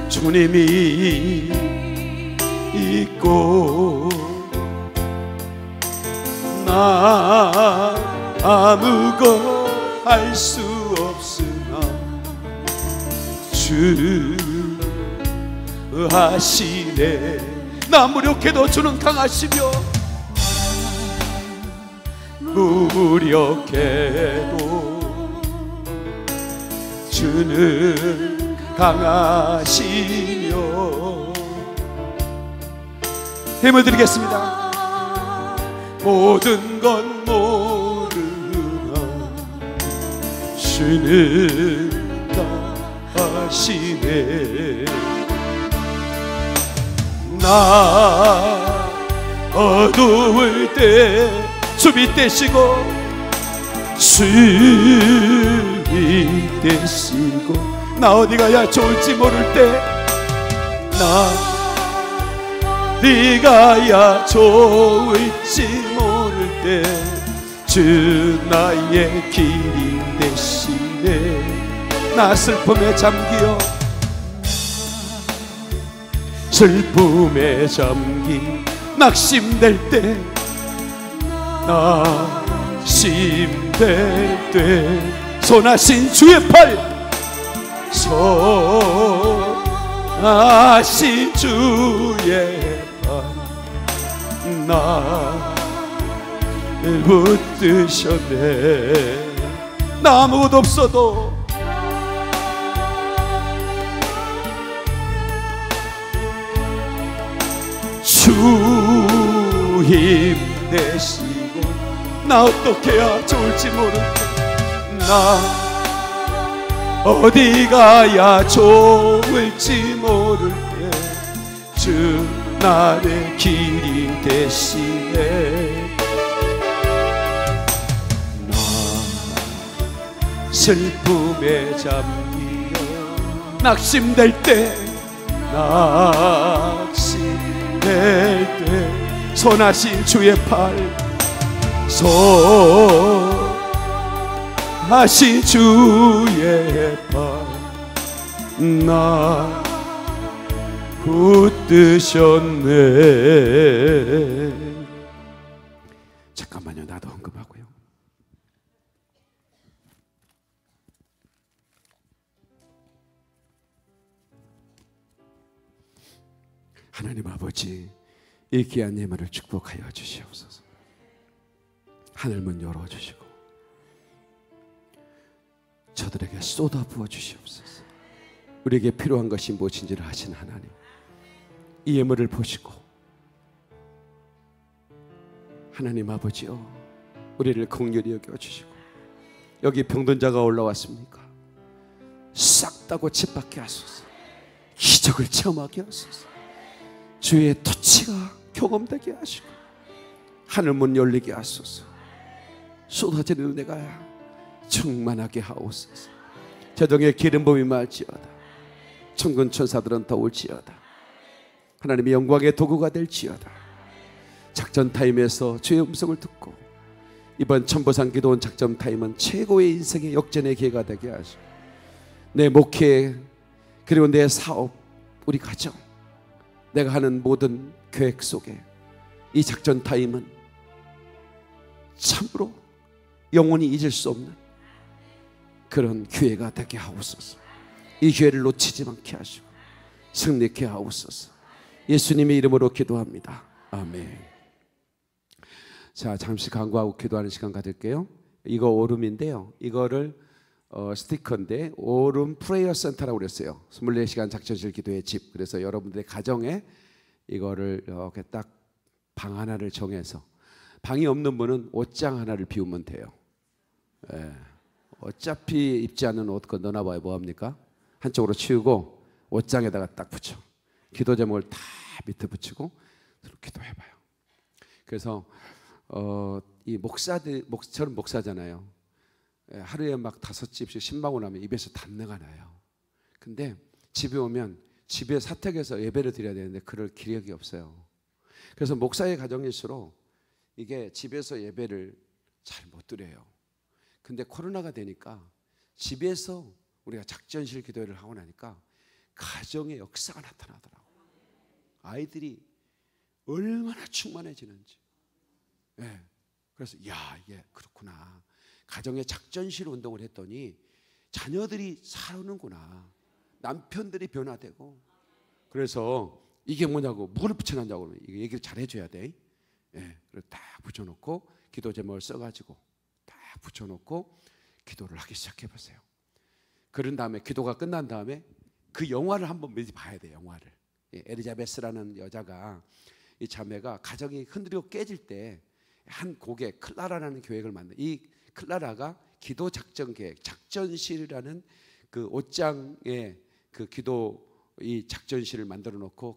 주님이 있고, 나 아무것 할 수 없으나 주 하시네. 나 무력해도 주는 강하시며, 무력해도 주는 강하시며. 힘을 드리겠습니다. 모든 건 모르나 주는 강하시네. 나 어두울 때 주비 되시고, 주비 되시고, 나 어디 가야 좋을지 모를 때, 나 어디 가야 좋을지 모를 때, 주 나의 길이 되시네. 나 슬픔에 잠기어, 슬픔에 잠긴 낙심될 때, 낙심될 때 선하신 주의 팔, 선하신 주의 팔 나를 붙드셨네. 나 아무것도 없어도 주 힘내시고, 나 어떻게 해야 좋을지 모르겠네. 나 어디 가야 좋을지 모를 때, 주 나의 길이 되시네. 나 슬픔에 잠기어, 낙심될 때, 낙심될 때 선하신 주의 팔, 하신 주의 팔 나 붙드셨네. 잠깐만요, 나도 언급하고요. 하나님 아버지, 이 귀한 예물을 축복하여 주시옵소서. 하늘문 열어주시고 저들에게 쏟아 부어 주시옵소서. 우리에게 필요한 것이 무엇인지를 아신 하나님, 이 예물을 보시고 하나님 아버지여, 우리를 긍휼히 여겨주시고, 여기 병든 자가 올라왔습니까? 싹 다 고치받게 하소서. 기적을 체험하게 하소서. 주의 터치가 경험되게 하시고, 하늘문 열리게 하소서. 쏟아지는 은혜가 충만하게 하옵소서. 재정의 기름 부음이 말지어다. 천군 천사들은 더 올지어다. 하나님의 영광의 도구가 될지어다. 작전 타임에서 주의 음성을 듣고, 이번 천보산 기도원 작전 타임은 최고의 인생의 역전의 기회가 되게 하시고, 내 목회 그리고 내 사업, 우리 가정, 내가 하는 모든 계획 속에 이 작전 타임은 참으로 영원히 잊을 수 없는 그런 기회가 되게 하옵소서. 이 기회를 놓치지 않게 하시고 승리케 하옵소서. 예수님의 이름으로 기도합니다. 아멘. 자, 잠시 간구하고 기도하는 시간 가질게요. 이거 오름인데요, 이거를 스티커인데 오름 프레이어 센터라고 그랬어요. 24시간 작전실 기도의 집. 그래서 여러분들의 가정에 이거를 이렇게 딱 방 하나를 정해서, 방이 없는 분은 옷장 하나를 비우면 돼요. 예. 어차피 입지 않은 옷 거 넣어놔봐야 뭐합니까? 한쪽으로 치우고 옷장에다가 딱 붙여. 기도 제목을 다 밑에 붙이고 기도해봐요. 그래서 이 저는 목사잖아요. 하루에 막 5집씩 신방을 나면 입에서 단내가 나요. 근데 집에 오면 집에 사택에서 예배를 드려야 되는데 그럴 기력이 없어요. 그래서 목사의 가정일수록 이게 집에서 예배를 잘 못 드려요. 근데 코로나가 되니까 집에서 우리가 작전실 기도회를 하고 나니까 가정의 역사가 나타나더라고요. 아이들이 얼마나 충만해지는지. 예. 그래서 야, 이게 그렇구나. 가정의 작전실 운동을 했더니 자녀들이 살아오는구나. 남편들이 변화되고. 그래서 이게 뭐냐고, 뭐를 붙여놨냐고 그러면 이게 얘기를 잘 해줘야 돼. 예. 그래서 딱 붙여놓고 기도 제목을 써가지고 딱 붙여놓고 기도를 하기 시작해보세요. 그런 다음에 기도가 끝난 다음에 그 영화를 한번 미리 봐야 돼. 영화를. 예, 엘리자베스라는 여자가, 이 자매가 가정이 흔들리고 깨질 때 한 곡에 클라라라는 계획을 만든, 이 클라라가 기도 작전 계획, 작전실이라는 그 옷장에 그 기도 이 작전실을 만들어 놓고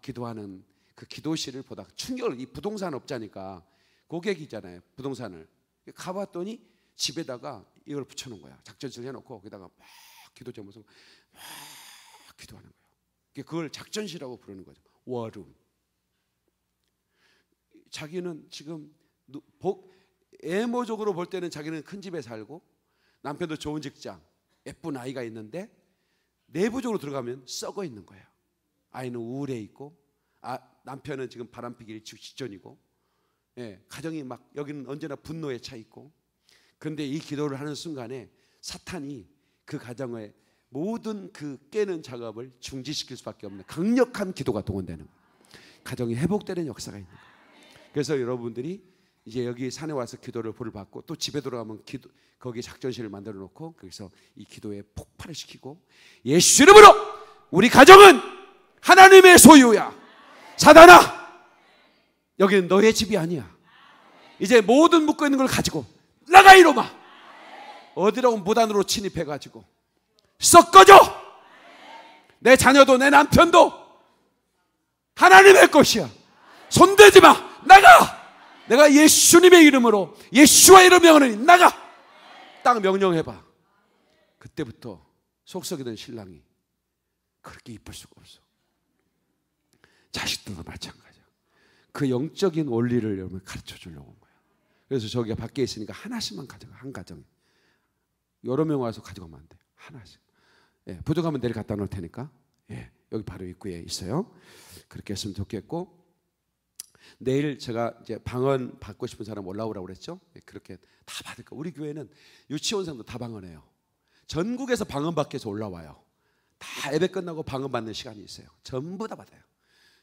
기도하는 그 기도실을 보다 충격을, 이 부동산 업자니까 고객이잖아요. 부동산을 가봤더니 집에다가 이걸 붙여놓은 거야. 작전실 해놓고 거기다가 막 기도 제목으로 막 기도하는 거예요. 그걸 작전실이라고 부르는 거죠. 워룸. 자기는 지금 애모적으로 볼 때는 자기는 큰 집에 살고 남편도 좋은 직장, 예쁜 아이가 있는데 내부적으로 들어가면 썩어 있는 거예요. 아이는 우울해 있고, 남편은 지금 바람피기 직전이고, 예, 가정이 막 여기는 언제나 분노에 차 있고. 그런데 이 기도를 하는 순간에 사탄이 그 가정의 모든 그 깨는 작업을 중지시킬 수밖에 없는 강력한 기도가 동원되는 거예요. 가정이 회복되는 역사가 있는 거예요. 그래서 여러분들이 이제 여기 산에 와서 기도를 불을 받고, 또 집에 돌아가면 거기 작전실을 만들어 놓고 거기서 이 기도에 폭발을 시키고, 예수 이름으로 우리 가정은 하나님의 소유야. 사단아, 여기는 너의 집이 아니야. 이제 모든 묶어있는 걸 가지고 나가 이놈아. 어디라고 무단으로 침입해가지고 썩어져. 내 자녀도 내 남편도 하나님의 것이야. 손대지 마. 나가. 내가 예수님의 이름으로, 예수와 이름 명하니 나가. 딱 명령해봐. 그때부터 속썩이던 신랑이 그렇게 이쁠 수가 없어. 자식들도 마찬가지야. 그 영적인 원리를 여러분 가르쳐 주려고 온 거야. 그래서 저기가 밖에 있으니까 하나씩만 가져가. 한 가정 여러 명 와서 가져가면 안 돼. 하나씩. 예, 부족하면 내일 갖다 놓을 테니까. 예, 여기 바로 입구에 있어요. 그렇게 했으면 좋겠고. 내일 제가 이제 방언 받고 싶은 사람 올라오라고 그랬죠. 그렇게 다 받을 거예요. 우리 교회는 유치원생도 다 방언해요. 전국에서 방언 받기 위해서 올라와요. 다 예배 끝나고 방언 받는 시간이 있어요. 전부 다 받아요.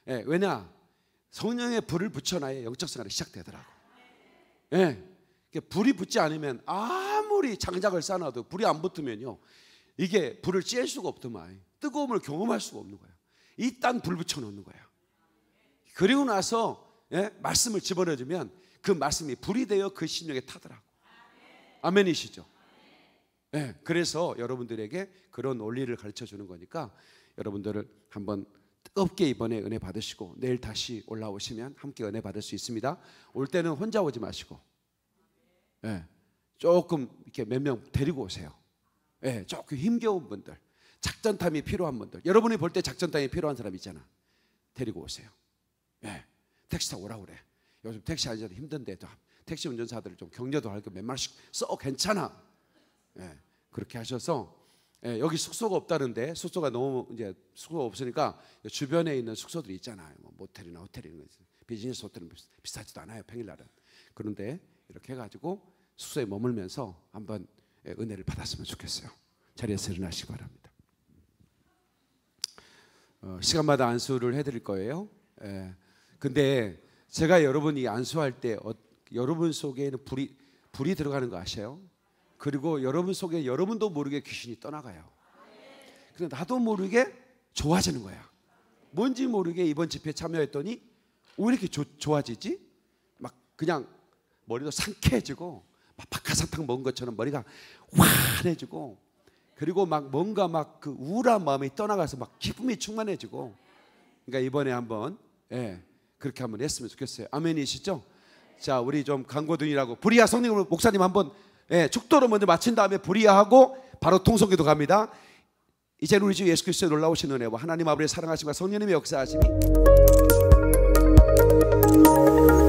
예, 왜냐, 성령의 불을 붙여놔야 영적 생활이 시작되더라고. 예, 불이 붙지 않으면, 아무리 장작을 쌓아놔도 불이 안 붙으면요, 이게 불을 쬐 수가 없더만. 뜨거움을 경험할 수가 없는 거예요. 이 땅 불 붙여놓는 거예요. 그리고 나서, 예? 말씀을 집어넣어주면 그 말씀이 불이 되어 그 심령에 타더라고. 아멘이시죠? 예, 그래서 여러분들에게 그런 원리를 가르쳐주는 거니까 여러분들을 한번 뜨겁게 이번에 은혜 받으시고, 내일 다시 올라오시면 함께 은혜 받을 수 있습니다. 올 때는 혼자 오지 마시고, 예, 조금 이렇게 몇 명 데리고 오세요. 예, 조금 힘겨운 분들, 작전탐이 필요한 분들, 여러분이 볼 때 작전탐이 필요한 사람 있잖아. 데리고 오세요. 예, 택시 타고 오라고 그래. 요즘 택시 안전도 힘든데 또 택시 운전사들 좀 격려도 할 거 몇 마리씩 써. 괜찮아. 예, 그렇게 하셔서, 예, 여기 숙소가 없다는데, 숙소가 너무 이제 숙소가 없으니까 주변에 있는 숙소들이 있잖아요. 뭐 모텔이나 호텔이나 비즈니스 호텔은 비싸지도 않아요. 평일날은. 그런데 이렇게 해가지고 숙소에 머물면서 한번 은혜를 받았으면 좋겠어요. 자리에서 일어나시기 바랍니다. 시간마다 안수를 해드릴 거예요. 근데 제가 여러분이 안수할 때 여러분 속에는 불이 들어가는 거 아세요? 그리고 여러분 속에 여러분도 모르게 귀신이 떠나가요. 근데 나도 모르게 좋아지는 거야. 뭔지 모르게 이번 집회에 참여했더니 왜 이렇게 좋아지지? 막 그냥 머리도 상쾌해지고 막 박하사탕 먹은 것처럼 머리가 환해지고, 그리고 막 뭔가 막 그 우울한 마음이 떠나가서 막 기쁨이 충만해지고. 그러니까 이번에 한번 그렇게 한번 했으면 좋겠어요. 아멘이시죠? 자, 우리 좀 강고등이라고 브리아 성령 목사님 한번 축도로 먼저 마친 다음에 브리아하고 바로 통성기도 갑니다. 이제는 우리 주 예수 그리스도의 놀라우신 은혜와 하나님 아버지의 사랑하심과 성령님의 역사하심이